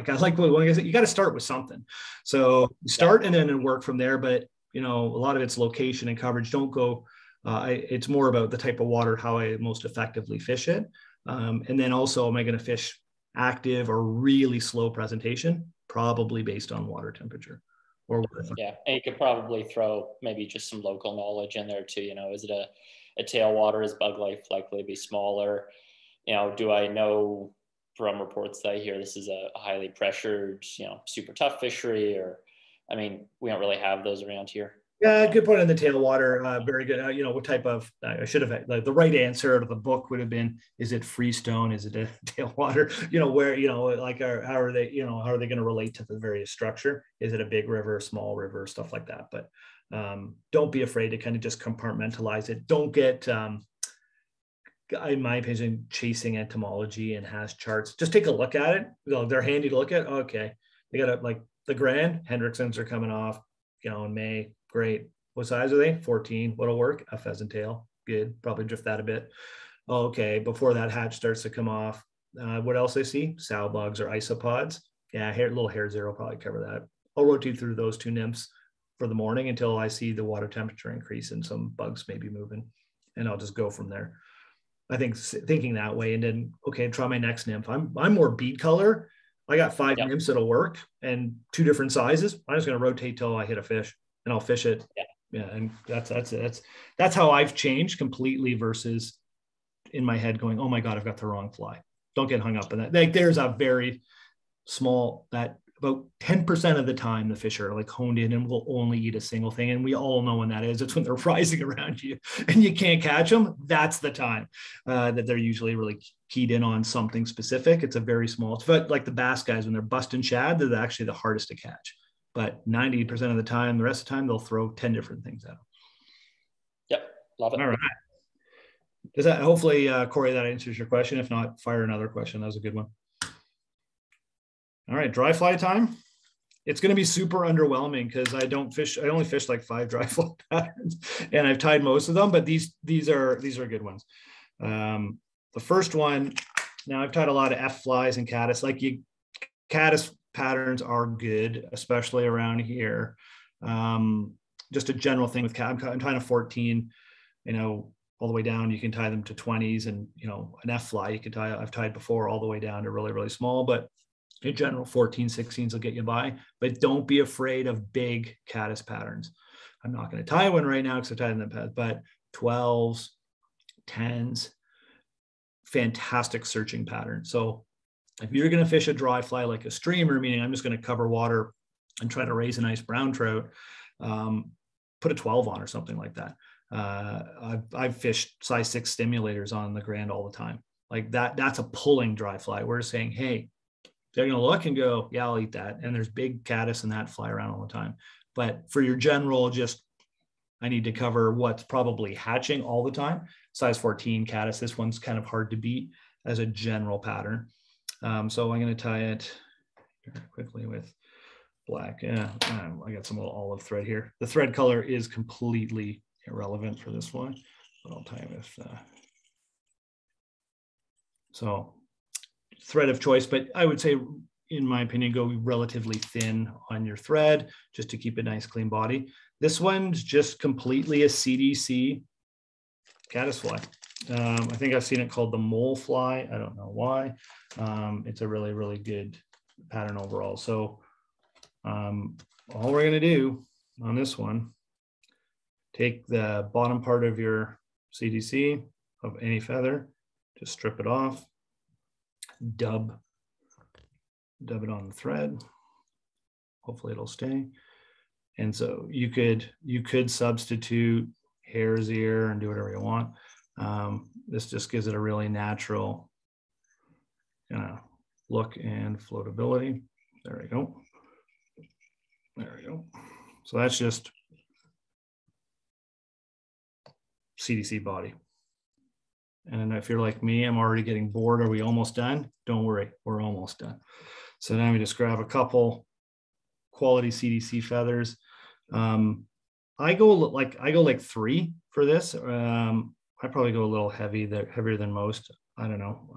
to start with something. So start and then work from there. But, a lot of it's location and coverage. Don't go, it's more about the type of water, how I most effectively fish it. And then also, am I going to fish active or really slow presentation? Probably based on water temperature. Or whatever. Yeah. And you could probably throw maybe just some local knowledge in there too. Is it a tailwater? Is bug life likely to be smaller? Do I know from reports that I hear this is a highly pressured, super tough fishery? Or, we don't really have those around here. Yeah, good point on the tailwater. Very good. What type of, I should have, the right answer out of the book would have been, is it freestone? Is it a tailwater? How are they going to relate to the various structure? Is it a big river, small river, stuff like that? But don't be afraid to kind of just compartmentalize it. Don't get, in my opinion, chasing entomology and has charts. Just take a look at it. They're handy to look at. Okay, they got the Grand, Hendrickson's are coming off, in May. Great. What size are they? 14. What'll work? A pheasant tail. Good. Probably drift that a bit. Okay. Before that hatch starts to come off, what else I see? Sow bugs or isopods. Yeah, little hare's ear will probably cover that. I'll rotate through those two nymphs for the morning until I see the water temperature increase and some bugs maybe moving, and I'll just go from there. I think thinking that way, and then, okay, try my next nymph. I'm more bead color. I got five nymphs that'll work and two different sizes. I'm just going to rotate till I hit a fish, and I'll fish it Yeah. And that's how I've changed completely versus in my head going, oh my God, I've got the wrong fly. Don't get hung up on that. Like there's a very small, that about 10% of the time the fish are like honed in and will only eat a single thing. And we all know when that is, it's when they're rising around you and you can't catch them. That's the time that they're usually really keyed in on something specific. It's a very small, but like the bass guys, when they're busting shad, they're actually the hardest to catch. But 90% of the time, the rest of the time, they'll throw 10 different things at them. Yep. Love it. All right. Does that, hopefully, Corey, that answers your question. If not, fire another question. That was a good one. All right. Dry fly time. It's going to be super underwhelming because I only fish like 5 dry fly patterns and I've tied most of them, but these are good ones. The first one, now I've tied a lot of F flies and caddis, caddis patterns are good, especially around here. Just a general thing with caddis, I'm tying a 14, all the way down, you can tie them to 20s and, an F fly you can tie, I've tied before all the way down to really, really small, but in general, 14, 16s will get you by, but don't be afraid of big caddis patterns. I'm not going to tie one right now because I tied them, but 12s, 10s, fantastic searching pattern. So if you're going to fish a dry fly like a streamer, meaning I'm just going to cover water and try to raise a nice brown trout, put a 12 on or something like that. I've fished size 6 stimulators on the Grand all the time. Like that's a pulling dry fly. We're saying, hey, they're going to look and go, yeah, I'll eat that. And there's big caddis and that fly around all the time. But for your general, just, I need to cover what's probably hatching all the time. Size 14 caddis. This one's kind of hard to beat as a general pattern. So I'm going to tie it quickly with black. Yeah, I got some little olive thread here. The thread color is completely irrelevant for this one, but I'll tie it with, so thread of choice, but I would say, in my opinion, go relatively thin on your thread just to keep a nice clean body. This one's just completely a CDC caddis fly. I think I've seen it called the mole fly. I don't know why. It's a really, really good pattern overall. So all we're going to do on this one, take the bottom part of your CDC of any feather, just strip it off. Dub it on the thread. Hopefully it'll stay. And so you could substitute hare's ear and do whatever you want. This just gives it a really natural look and floatability. There we go. There we go. So that's just CDC body. And if you're like me, I'm already getting bored. Are we almost done? Don't worry, we're almost done. So now we just grab a couple quality CDC feathers. I go like 3 for this. I probably go a little heavy, heavier than most. I don't know.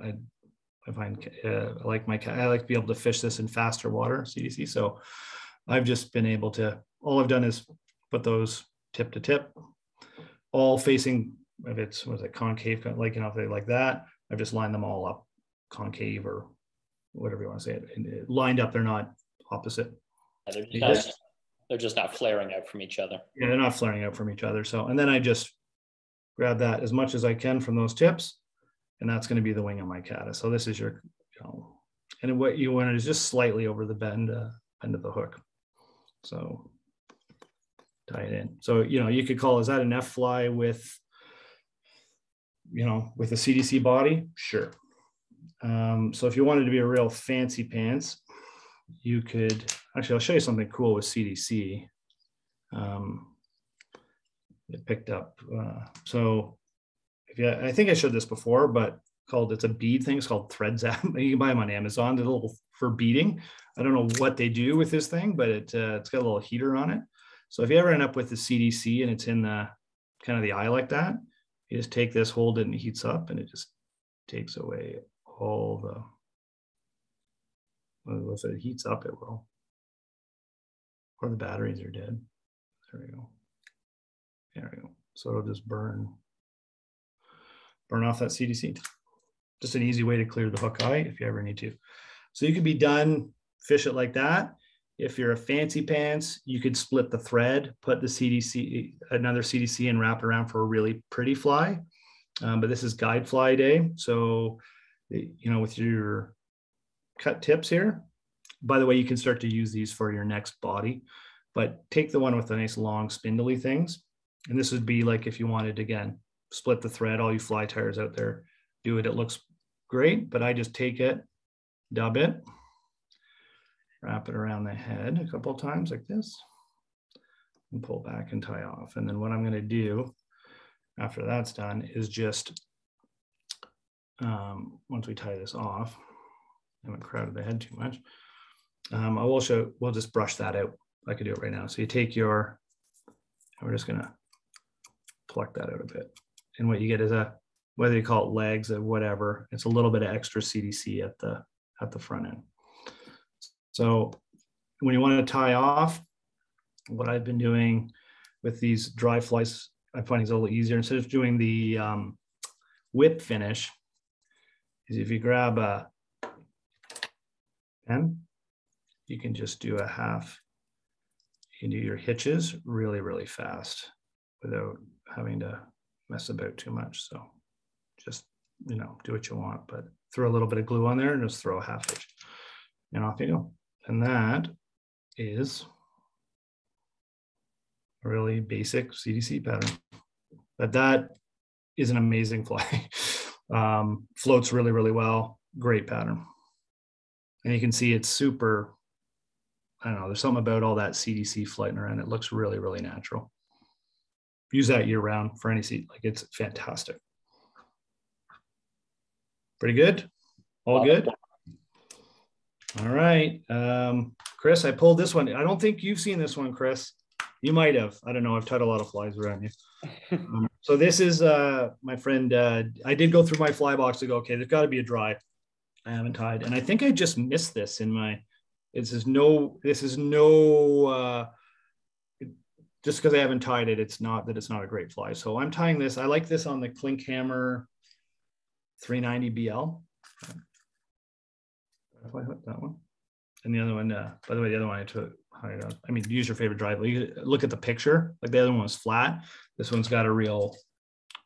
I find I like to be able to fish this in faster water CDC. So I've just been able to. All I've done is put those tip to tip, all facing. If it's concave, like that, I've just lined them all up, concave or whatever you want to say it. And it lined up, they're not opposite. Yeah, they're just not flaring out from each other. Yeah, they're not flaring out from each other. So, and then I just grab that as much as I can from those tips, and that's going to be the wing of my caddis. So this is your, and what you want is just slightly over the bend, end of the hook. So tie it in. So, you could call, is that an F fly with a CDC body? Sure. So if you wanted to be a real fancy pants, you could, actually, I'll show you something cool with CDC. It picked up. So if you, I think I showed this before, but it's a bead thing. It's called Thread Zap. You can buy them on Amazon. They're a little for beading. I don't know what they do with this thing, but it's got a little heater on it. So if you ever end up with the CDC and it's in the kind of the eye like that, you just take this, hold it, and it heats up, and it just takes away all the, well, if it heats up, it will. Or the batteries are dead. There we go. There we go. So it'll just burn off that CDC. Just an easy way to clear the hook eye if you ever need to. So you could be done, fish it like that. If you're a fancy pants, you could split the thread, put the CDC, another CDC, and wrap it around for a really pretty fly. But this is guide fly day. So, you know, with your cut tips here, by the way, you can start to use these for your next body, but take the one with the nice long spindly things. And this would be like, if you wanted, again, split the thread, all you fly tires out there, do it. It looks great, but I just take it, dub it, wrap it around the head a couple of times like this, and pull back and tie off. And then what I'm going to do after that's done is just, once we tie this off, I haven't crowded the head too much. I will show, we'll just brush that out. I could do it right now. So you take your, we're just going to pluck that out a bit. And what you get is a, whether you call it legs or whatever, it's a little bit of extra CDC at the front end. So when you want to tie off, what I've been doing with these dry flies, I find it's a little easier. Instead of doing the whip finish, is if you grab a pen, you can just do a half, you can do your hitches really, really fast without having to mess about too much. So just, you know, do what you want, but throw a little bit of glue on there and just throw a half hitch and off you go. And that is a really basic CDC pattern. But that is an amazing fly. Floats really, really well. Great pattern. And you can see it's super, I don't know, there's something about all that CDC floating around. It looks really, really natural. Use that year round for any seat. Like, it's fantastic. Pretty good? All good? All right, Chris, I pulled this one. I don't think you've seen this one, Chris. You might have. I don't know. I've tied a lot of flies around you. So this is my friend. I did go through my fly box to go, okay, there's got to be a dry I haven't tied. And I think I just missed this in my, just because I haven't tied it, it's not that it's not a great fly. So I'm tying this. I like this on the Clinkhammer 390BL. If I hook that one, and the other one, by the way, the other one I took higher up. I mean, use your favorite drive. Look at the picture. Like, the other one was flat. This one's got a real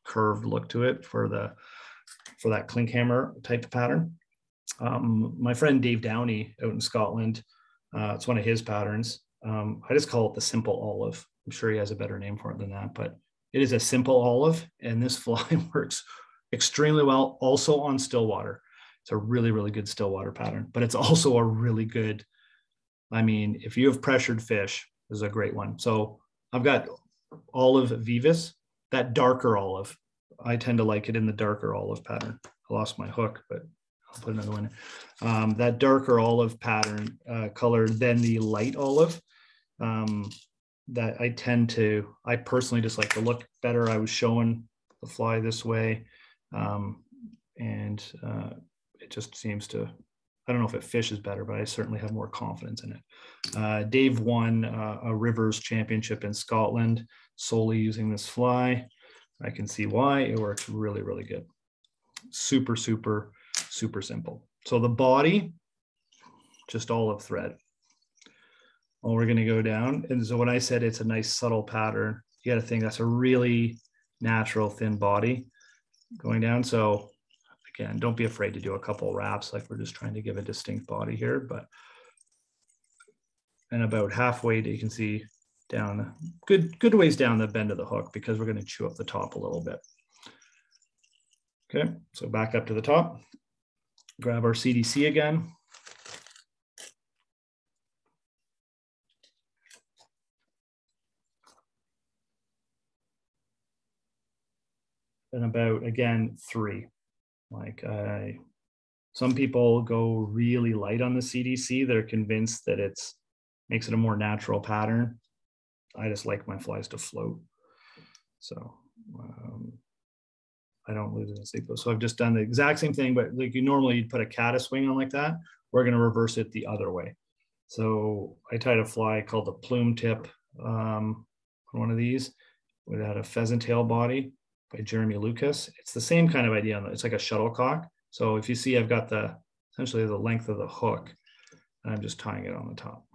curved look to it for that Clinkhammer type of pattern. My friend Dave Downey out in Scotland, it's one of his patterns. I just call it the simple olive. I'm sure he has a better name for it than that, but it is a simple olive, and this fly works extremely well. Also on Stillwater. It's a really, really good Stillwater pattern, but it's also a really good, I mean, if you have pressured fish, this is a great one. So I've got olive Veevus, that darker olive. I tend to like it in the darker olive pattern. I lost my hook, but I'll put another one in. That darker olive pattern color than the light olive that I personally just like to look better. I was showing the fly this way it just seems to, I don't know if it fishes better, but I certainly have more confidence in it. Dave won a Rivers Championship in Scotland solely using this fly. I can see why. It works really, really good. Super, super, super simple. So the body, just olive thread. Well, we're going to go down. And so when I said it's a nice subtle pattern, you got to think that's a really natural thin body going down. So again, don't be afraid to do a couple wraps, like we're just trying to give a distinct body here, but, and about halfway, you can see down, good ways down the bend of the hook, because we're going to chew up the top a little bit. Okay, so back up to the top, grab our CDC again. And about, again, three. Like, some people go really light on the CDC. They're convinced that it's makes it a more natural pattern. I just like my flies to float. So I don't lose any sleep. So I've just done the exact same thing, but like, you normally you'd put a caddis wing on like that. We're going to reverse it the other way. So I tied a fly called the Plume Tip on one of these. It had a pheasant tail body by Jeremy Lucas. It's the same kind of idea. It's like a shuttlecock. So if you see, I've got essentially the length of the hook, and I'm just tying it on the top.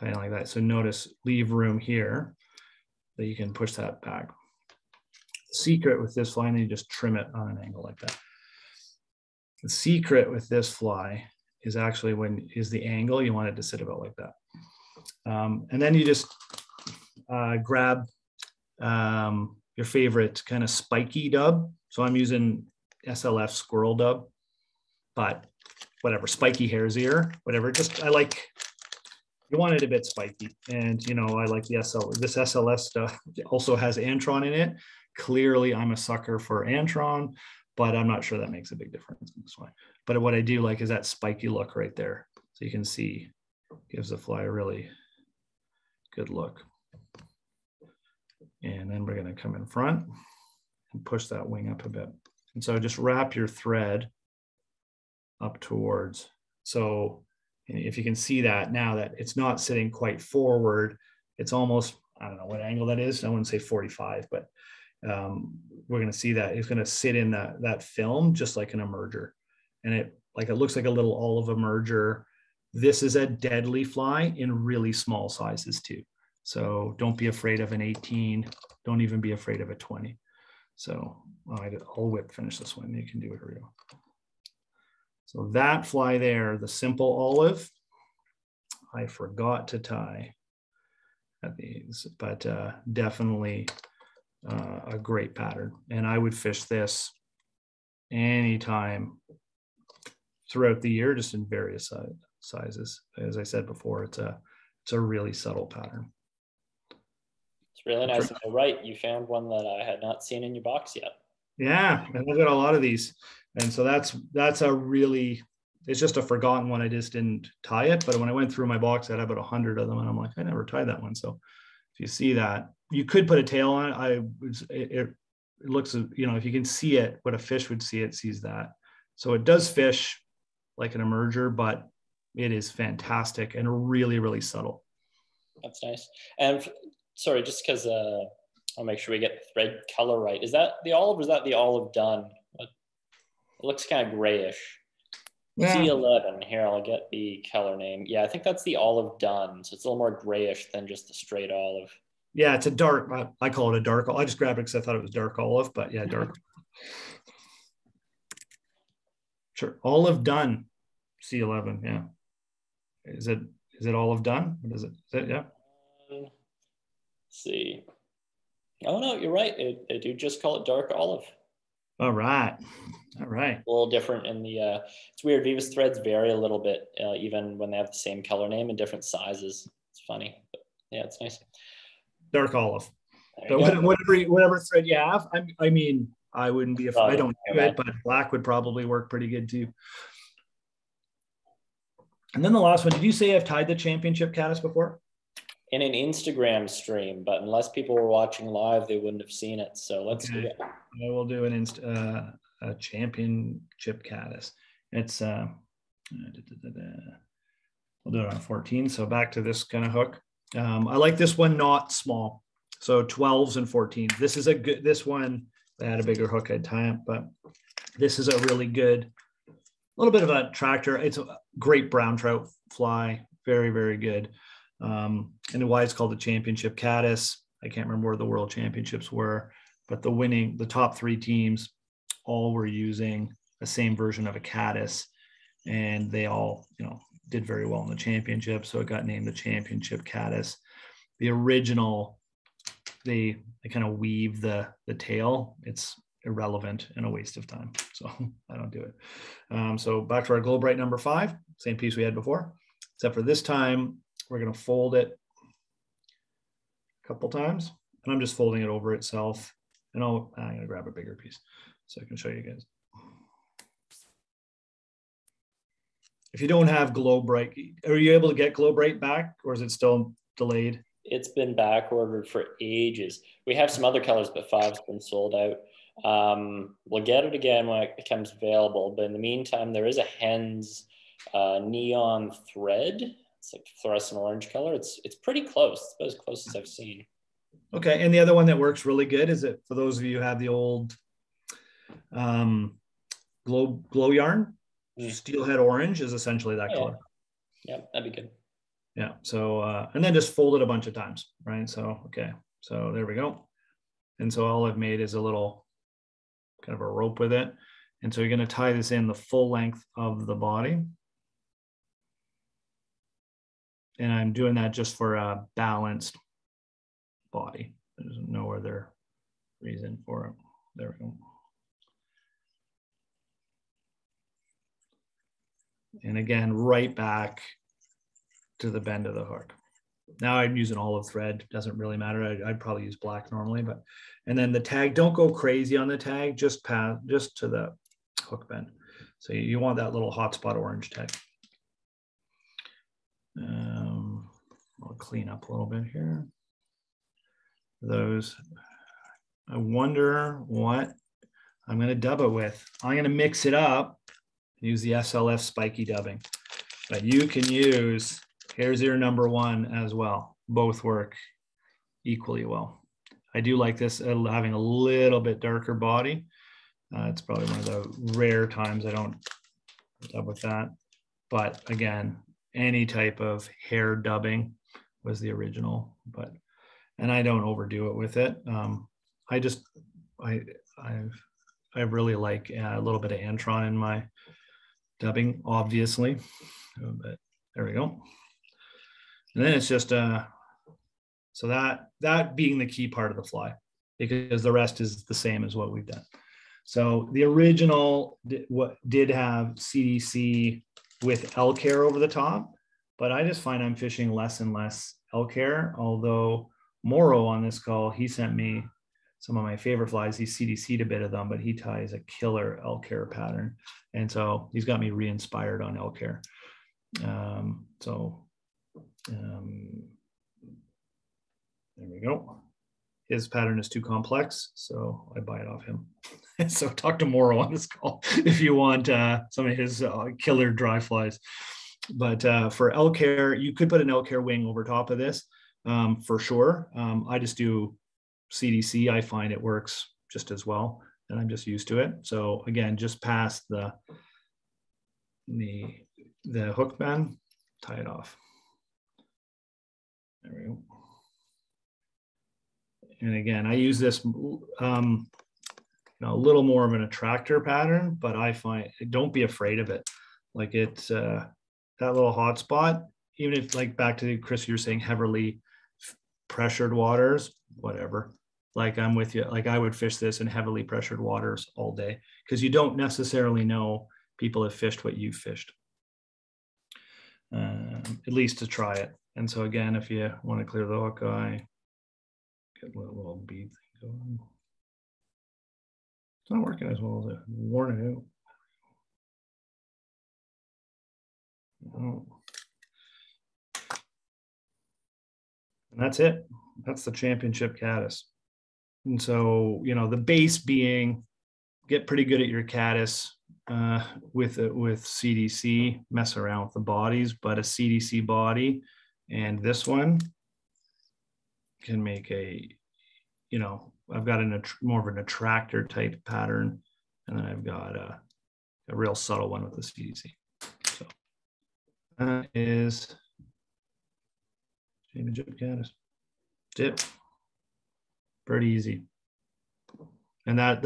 kind of like that. So notice, leave room here that you can push that back. The secret with this fly, and then you just trim it on an angle like that. The secret with this fly is actually is the angle you want it to sit about like that. And then you just grab your favorite kind of spiky dub. So I'm using SLF Squirrel dub, but whatever, spiky hare's ear, whatever. Just, I like, you want it a bit spiky. And, you know, I like the this SLF stuff also has Antron in it. Clearly I'm a sucker for Antron, but I'm not sure that makes a big difference in this one. But what I do like is that spiky look right there. So you can see, gives the fly a really good look. And then we're gonna come in front and push that wing up a bit. And so just wrap your thread up towards. So if you can see that now, that it's not sitting quite forward, it's almost, I don't know what angle that is. I wouldn't say 45, but we're gonna see that it's gonna sit in that film, just like an emerger. And it looks like a little olive emerger. This is a deadly fly in really small sizes too. So don't be afraid of an 18. Don't even be afraid of a 20. So I'll whip finish this one. You can do it real. So that fly there, the simple olive, I forgot to tie at these, but definitely a great pattern. And I would fish this anytime throughout the year, just in various sizes. As I said before, it's a really subtle pattern. It's really nice. And you're right, you found one that I had not seen in your box yet. Yeah, and I've got a lot of these. And so that's a really, it's just a forgotten one. I just didn't tie it, but when I went through my box, I had about 100 of them, and I'm like, I never tied that one. So if you see that, you could put a tail on it. It looks, you know, if you can see it, what a fish would see, it sees that. So it does fish like an emerger, but it is fantastic and really, really subtle. That's nice. And sorry, just because I'll make sure we get the thread color right. Is that the olive, or is that the olive done? It looks kind of grayish. Yeah. Z11 here, I'll get the color name. Yeah, I think that's the olive done. So it's a little more grayish than just the straight olive. Yeah, it's a dark, I call it a dark olive. I just grabbed it because I thought it was dark olive, but yeah, dark. Sure, olive done, C11, yeah. Is it olive done? What is it, yeah? Let's see. Oh no, you're right. They do just call it dark olive. All right. All right. A little different in the, it's weird. Veevus threads vary a little bit, even when they have the same color name and different sizes. It's funny, but yeah, it's nice. Dark olive. But whatever thread you have, I mean, I wouldn't be, I don't do it, but black would probably work pretty good too. And then the last one, did you say I've tied the championship caddis before? In an Instagram stream, but unless people were watching live, they wouldn't have seen it. So let's do it. I will do an a championship caddis. It's we'll do it on 14. So back to this kind of hook. I like this one, not small. So 12s and 14s. This is a good. This one, if I had a bigger hook, I'd tie it. But this is a really good, little bit of a tractor. It's a great brown trout fly. Very, very good. And why it's called the championship caddis. I can't remember where the world championships were, but the top three teams all were using the same version of a caddis, and they all, you know, did very well in the championship. So it got named the championship caddis. The original, they kind of weave the tail. It's irrelevant and a waste of time. So I don't do it. So back to our Glo-Brite number 5, same piece we had before, except for this time, we're going to fold it a couple times, and I'm just folding it over itself. And I'm going to grab a bigger piece so I can show you guys. If you don't have Glo-Brite, are you able to get Glo-Brite back, or is it still delayed? It's been back ordered for ages. We have some other colors, but 5's been sold out. We'll get it again when it becomes available. But in the meantime, there is a Hens neon thread. It's like fluorescent orange color. It's pretty close. It's about as close as I've seen. Okay, and the other one that works really good is for those of you who have the old glow yarn, steelhead orange is essentially that color. Yeah, that'd be good. Yeah. So, and then just fold it a bunch of times, right? So, okay. So there we go. And so all I've made is a little kind of a rope with it. And so you're going to tie this in the full length of the body. And I'm doing that just for a balanced body. There's no other reason for it. There we go. And again, right back to the bend of the hook. Now I'm using olive thread, doesn't really matter. I'd probably use black normally, but, and then the tag, don't go crazy on the tag, just pass, just to the hook bend. So you want that little hotspot orange tag. I'll clean up a little bit here. Those, I wonder what I'm going to dub it with. I'm going to mix it up, use the SLF spiky dubbing, but you can use, here's your number one as well. Both work equally well. I do like this having a little bit darker body. It's probably one of the rare times I don't dub with that. But again, any type of hair dubbing was the original. But and I don't overdo it with it. I really like a little bit of Antron in my dubbing, obviously. But there we go. And then it's just, so that being the key part of the fly, because the rest is the same as what we've done. So the original did have CDC with elk hair over the top, but I just find I'm fishing less and less elk hair. Although Morrow on this call, he sent me some of my favorite flies. He CDC'd a bit of them, but he ties a killer elk hair pattern. And so he's got me re-inspired on elk hair. There we go. His pattern is too complex, so I buy it off him. So talk to Morrow on this call if you want some of his killer dry flies. But for elk hair, you could put an elk hair wing over top of this for sure. I just do CDC. I find it works just as well, and I'm just used to it. So again, just past the hook bend, tie it off. There we go. And again, I use this a little more of an attractor pattern, but I find, don't be afraid of it. Like it's that little hot spot, even if like back to Chris, you're saying heavily pressured waters, whatever. Like I'm with you, like I would fish this in heavily pressured waters all day because you don't necessarily know people have fished what you've fished, at least to try it. And so again, if you want to clear the hook eye, get a little bead thing going. It's not working as well as I warned it out. No. And that's it. That's the championship caddis. And so, you know, the base being get pretty good at your caddis with CDC, mess around with the bodies, but a CDC body. And this one can make a, you know, I've got more of an attractor type pattern. And then I've got a real subtle one with the CDC. So that is championship caddis. Dip. Pretty easy. And that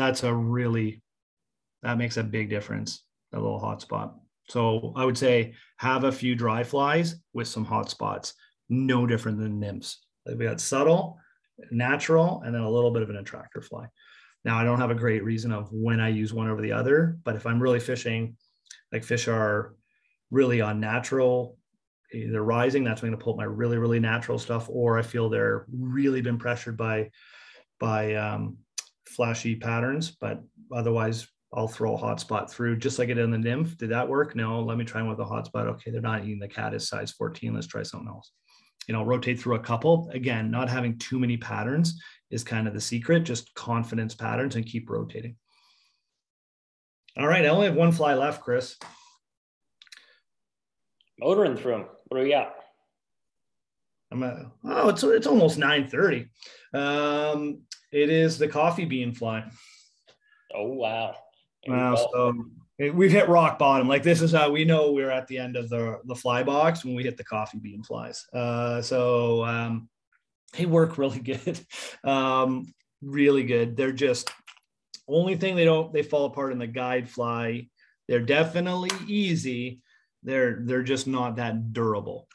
makes a big difference, that little hot spot. So I would say have a few dry flies with some hot spots, no different than nymphs. Like we got subtle, natural, and then a little bit of an attractor fly. Now I don't have a great reason of when I use one over the other, but if I'm really fishing, like fish are really on natural, they're rising, that's when I'm gonna pull up my really, really natural stuff, or I feel they're really been pressured by flashy patterns, but otherwise, I'll throw a hotspot through just like I did on the nymph. Did that work? No, let me try one with a hotspot. Okay, they're not eating the caddis size 14. Let's try something else. You know, rotate through a couple. Again, not having too many patterns is kind of the secret, just confidence patterns and keep rotating. All right, I only have one fly left, Chris. Motoring through them. What do we got? It's almost 9:30. It is the coffee bean fly. Oh, wow. Wow, so We've hit rock bottom. Like, this is how we know we're at the end of the fly box, when we hit the coffee bean flies. They work really good. Really good. They're just, only thing they fall apart in the guide fly. They're definitely easy. They're just not that durable.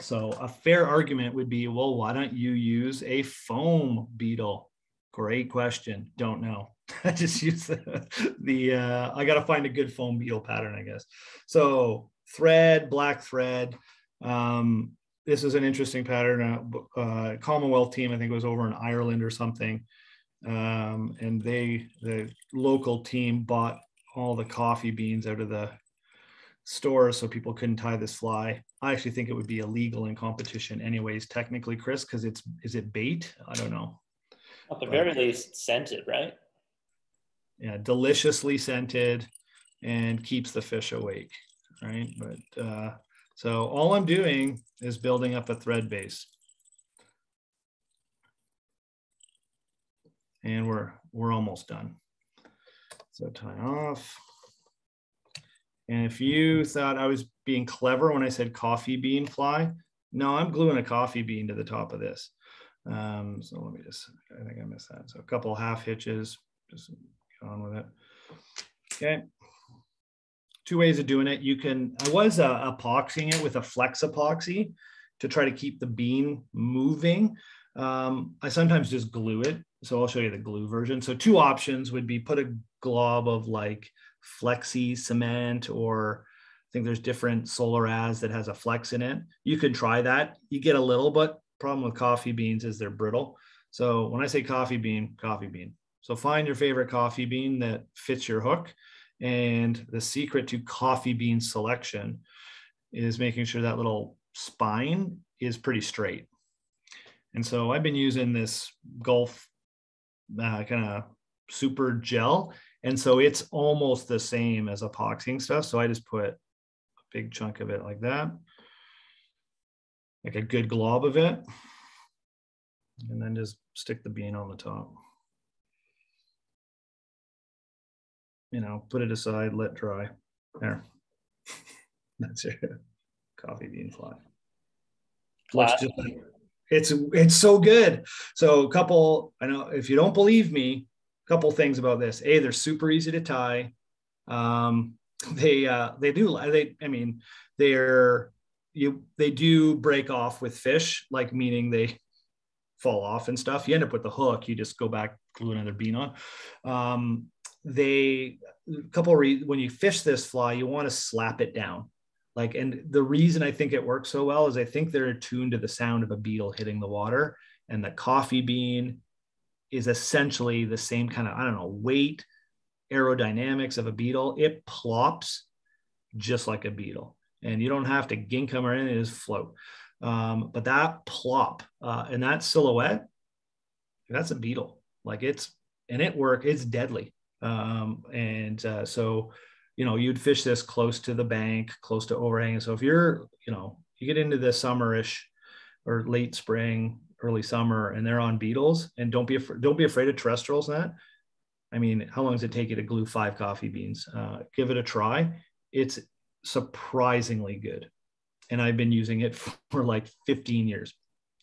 So a fair argument would be, well, why don't you use a foam beetle? Great question. Don't know. I just use I got to find a good foam beetle pattern, I guess. So thread, black thread. This is an interesting pattern. Commonwealth team, I think it was over in Ireland or something. And the local team bought all the coffee beans out of the store, so people couldn't tie this fly. I actually think it would be illegal in competition anyways, technically, Chris, because is it bait? I don't know. At the very least, scented, right? Yeah, deliciously scented, and keeps the fish awake, right? But so all I'm doing is building up a thread base. And we're almost done. So tie off. And if you thought I was being clever when I said coffee bean fly, no, I'm gluing a coffee bean to the top of this. So let me just, I think I missed that. So a couple half hitches, just get on with it. Okay. Two ways of doing it. You can, I was epoxying it with a flex epoxy to try to keep the bean moving. I sometimes just glue it. So I'll show you the glue version. So two options would be put a glob of like flexi cement, or I think there's different Solaraz that has a flex in it. You could try that. You get a little, but problem with coffee beans is they're brittle. So when I say coffee bean, so find your favorite coffee bean that fits your hook. And the secret to coffee bean selection is making sure that little spine is pretty straight. And so I've been using this Gulf kind of super gel. And so it's almost the same as epoxying stuff. So I just put a big chunk of it like that, like a good glob of it, and then just stick the bean on the top. You know, put it aside, let dry. There. That's your coffee bean fly. It's so good. So I know if you don't believe me, a couple things about this. A, they're super easy to tie. They do break off with fish, like meaning they fall off and stuff. You end up with the hook, you just go back, glue another bean on. When you fish this fly, you want to slap it down. Like, and the reason I think it works so well is I think they're attuned to the sound of a beetle hitting the water, and the coffee bean is essentially the same kind of, I don't know, weight, aerodynamics of a beetle. It plops just like a beetle, and you don't have to gink them or anything, it just float. But that plop and that silhouette, that's a beetle. Like it's deadly. So, you know, you'd fish this close to the bank, close to overhang. So if you're, you know, you get into the summerish or late spring, early summer, and they're on beetles, and don't be afraid of terrestrials. I mean, how long does it take you to glue 5 coffee beans? Give it a try. It's surprisingly good. And I've been using it for like 15 years,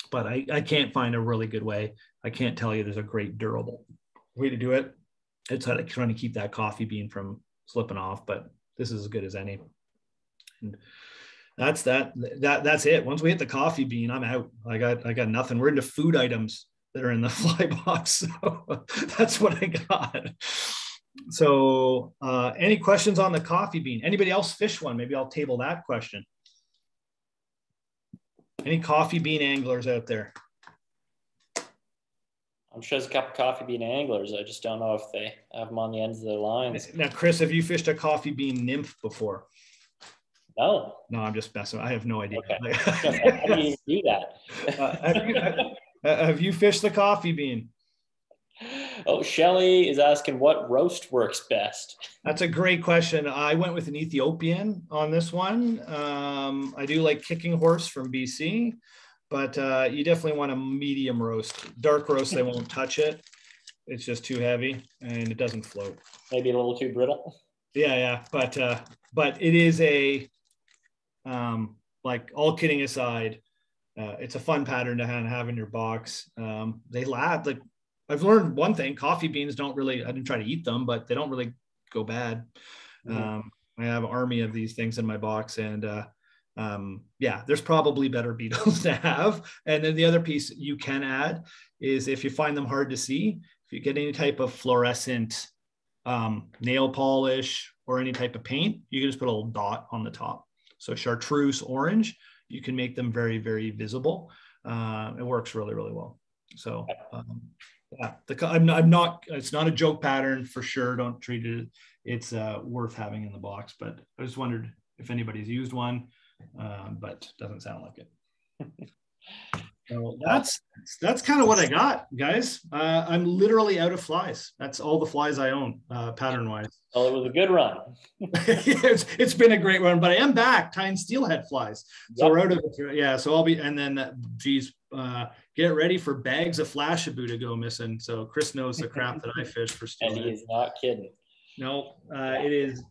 but I can't find a really good way. I can't tell you there's a great durable way to do it. It's like trying to keep that coffee bean from slipping off, but this is as good as any. And that's it. Once we hit the coffee bean, I'm out. I got nothing. We're into food items that are in the fly box. So that's what I got. So any questions on the coffee bean? Anybody else fish one? Maybe I'll table that question. Any coffee bean anglers out there? I'm sure there's a couple coffee bean anglers. I just don't know if they have them on the ends of their lines. Now, Chris, have you fished a coffee bean nymph before? No. No, I'm just messing. I have no idea. Okay. How do you do that? Have you fished the coffee bean? Oh, Shelly is asking what roast works best. That's a great question. I went with an Ethiopian on this one. I do like Kicking Horse from BC. But you definitely want a medium roast. Dark roast, they won't touch it. It's just too heavy and it doesn't float. Maybe a little too brittle. Yeah, yeah. But it is a, like, all kidding aside, it's a fun pattern to have in your box. They last, like, I've learned one thing, coffee beans don't really, I didn't try to eat them, but they don't really go bad. I have an army of these things in my box, and yeah, there's probably better beetles to have. And then the other piece you can add is, if you find them hard to see, if you get any type of fluorescent nail polish or any type of paint, you can just put a little dot on the top. So chartreuse orange, you can make them very, very visible. It works really, really well. So yeah, I'm not, it's not a joke pattern for sure. Don't treat it. It's worth having in the box, but I just wondered if anybody's used one, but doesn't sound like it. So that's kind of what I got, guys. I'm literally out of flies. That's all the flies I own, pattern wise. Well, it was a good run. It's been a great run, but I am back tying steelhead flies. So yep. We're out of it. Yeah. So I'll be, and then geez, get ready for bags of Flashaboo to go missing. So Chris knows the crap that I fish for steelhead. And he is not kidding. No, it is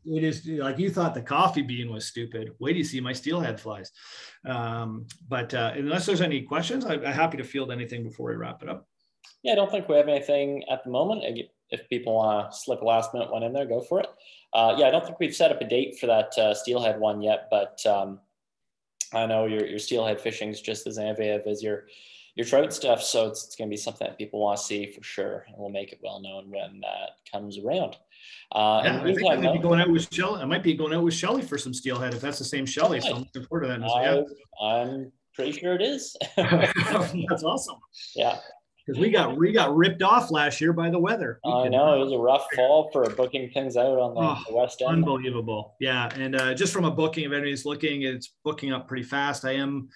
like you thought the coffee bean was stupid. Wait till you see my steelhead flies. But unless there's any questions, I'm happy to field anything before we wrap it up. Yeah, I don't think we have anything at the moment. If people want to slip a last minute one in there, go for it. Yeah, I don't think we've set up a date for that steelhead one yet, but I know your steelhead fishing is just as innovative as your trout stuff. So it's going to be something that people want to see for sure. And we'll make it well known when that comes around. Yeah, I think I might be going out with Shelly. I might be going out with Shelly for some steelhead if that's the same Shelly. Right. So I'm looking forward to that. I'm pretty sure it is. That's awesome. Yeah, because we got ripped off last year by the weather. I know it was a rough fall for booking things out on the West End. Unbelievable. Yeah, and just from a booking, if anybody's looking, it's booking up pretty fast. I am.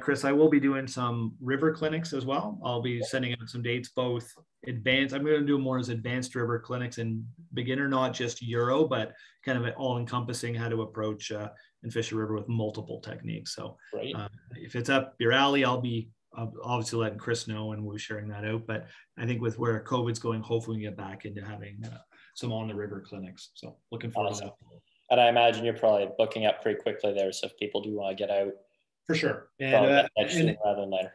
Chris, I will be doing some river clinics as well. I'll be sending out some dates, both advanced. I'm going to do more as advanced river clinics and beginner, not just Euro, but kind of an all-encompassing how to approach and fish a river with multiple techniques. So right. If it's up your alley, I'll be obviously letting Chris know and we'll be sharing that out. But I think with where COVID's going, hopefully we get back into having some on-the-river clinics. So looking forward awesome. To that. And I imagine you're probably booking up pretty quickly there. So if people do want to get out, for sure. And rather than later.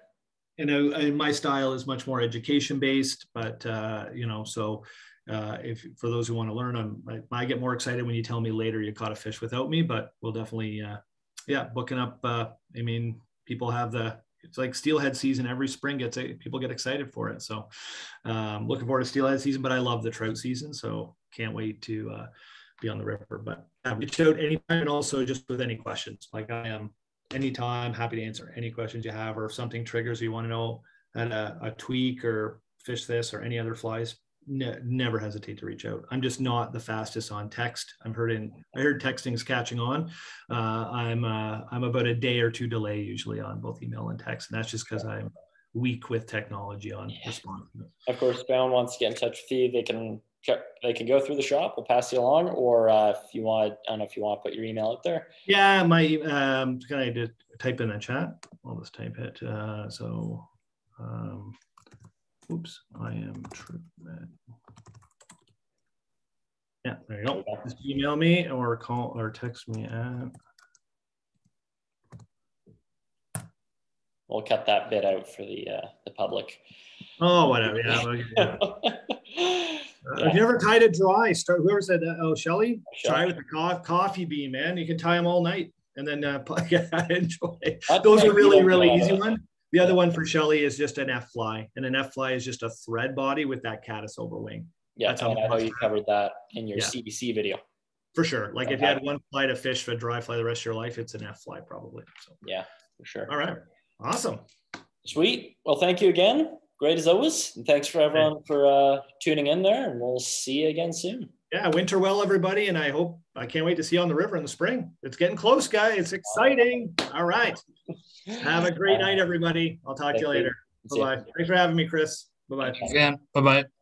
You know, and my style is much more education based, but you know, so if for those who want to learn, I get more excited when you tell me later you caught a fish without me, but we'll definitely, yeah, booking up. I mean, people have it's like steelhead season every spring people get excited for it. So looking forward to steelhead season, but I love the trout season. So can't wait to be on the river, but reach out anytime and also just with any questions. Like I am. Anytime, happy to answer any questions you have, or if something triggers you want to know a tweak or fish this or any other flies, never hesitate to reach out. I'm just not the fastest on text. I heard texting is catching on. I'm about a day or two delay usually on both email and text, and that's just because I'm weak with technology on responsiveness. Of course, Bowen wants to get in touch with you. They can go through the shop. We'll pass you along, or if you want, I don't know if you want to put your email out there. Yeah, my can I just type in the chat? I'll just type it. Oops, I am Troup. Yeah, there you go. Just email me or call or text me at. We'll cut that bit out for the public. Oh, whatever. Yeah. If you ever tied it dry, whoever said that, oh, Shelly, try with the coffee bean, man. You can tie them all night and then enjoy. Those are really, really easy one. The other one for Shelly is just an F fly, and an F fly is just a thread body with that caddis overwing. Yeah, that's how you covered that in your CDC video. For sure. Like if you had one fly to fish for a dry fly the rest of your life, it's an F fly probably. So. Yeah, for sure. All right. Awesome. Sweet. Well, thank you again. Great as always. And thanks for everyone for tuning in there, and we'll see you again soon. Yeah, winter well, everybody. And I can't wait to see you on the river in the spring. It's getting close, guys. It's exciting. All right. Have a great night, everybody. I'll talk to you later. Bye-bye. Thanks for having me, Chris. Bye-bye. Thanks again. Bye-bye.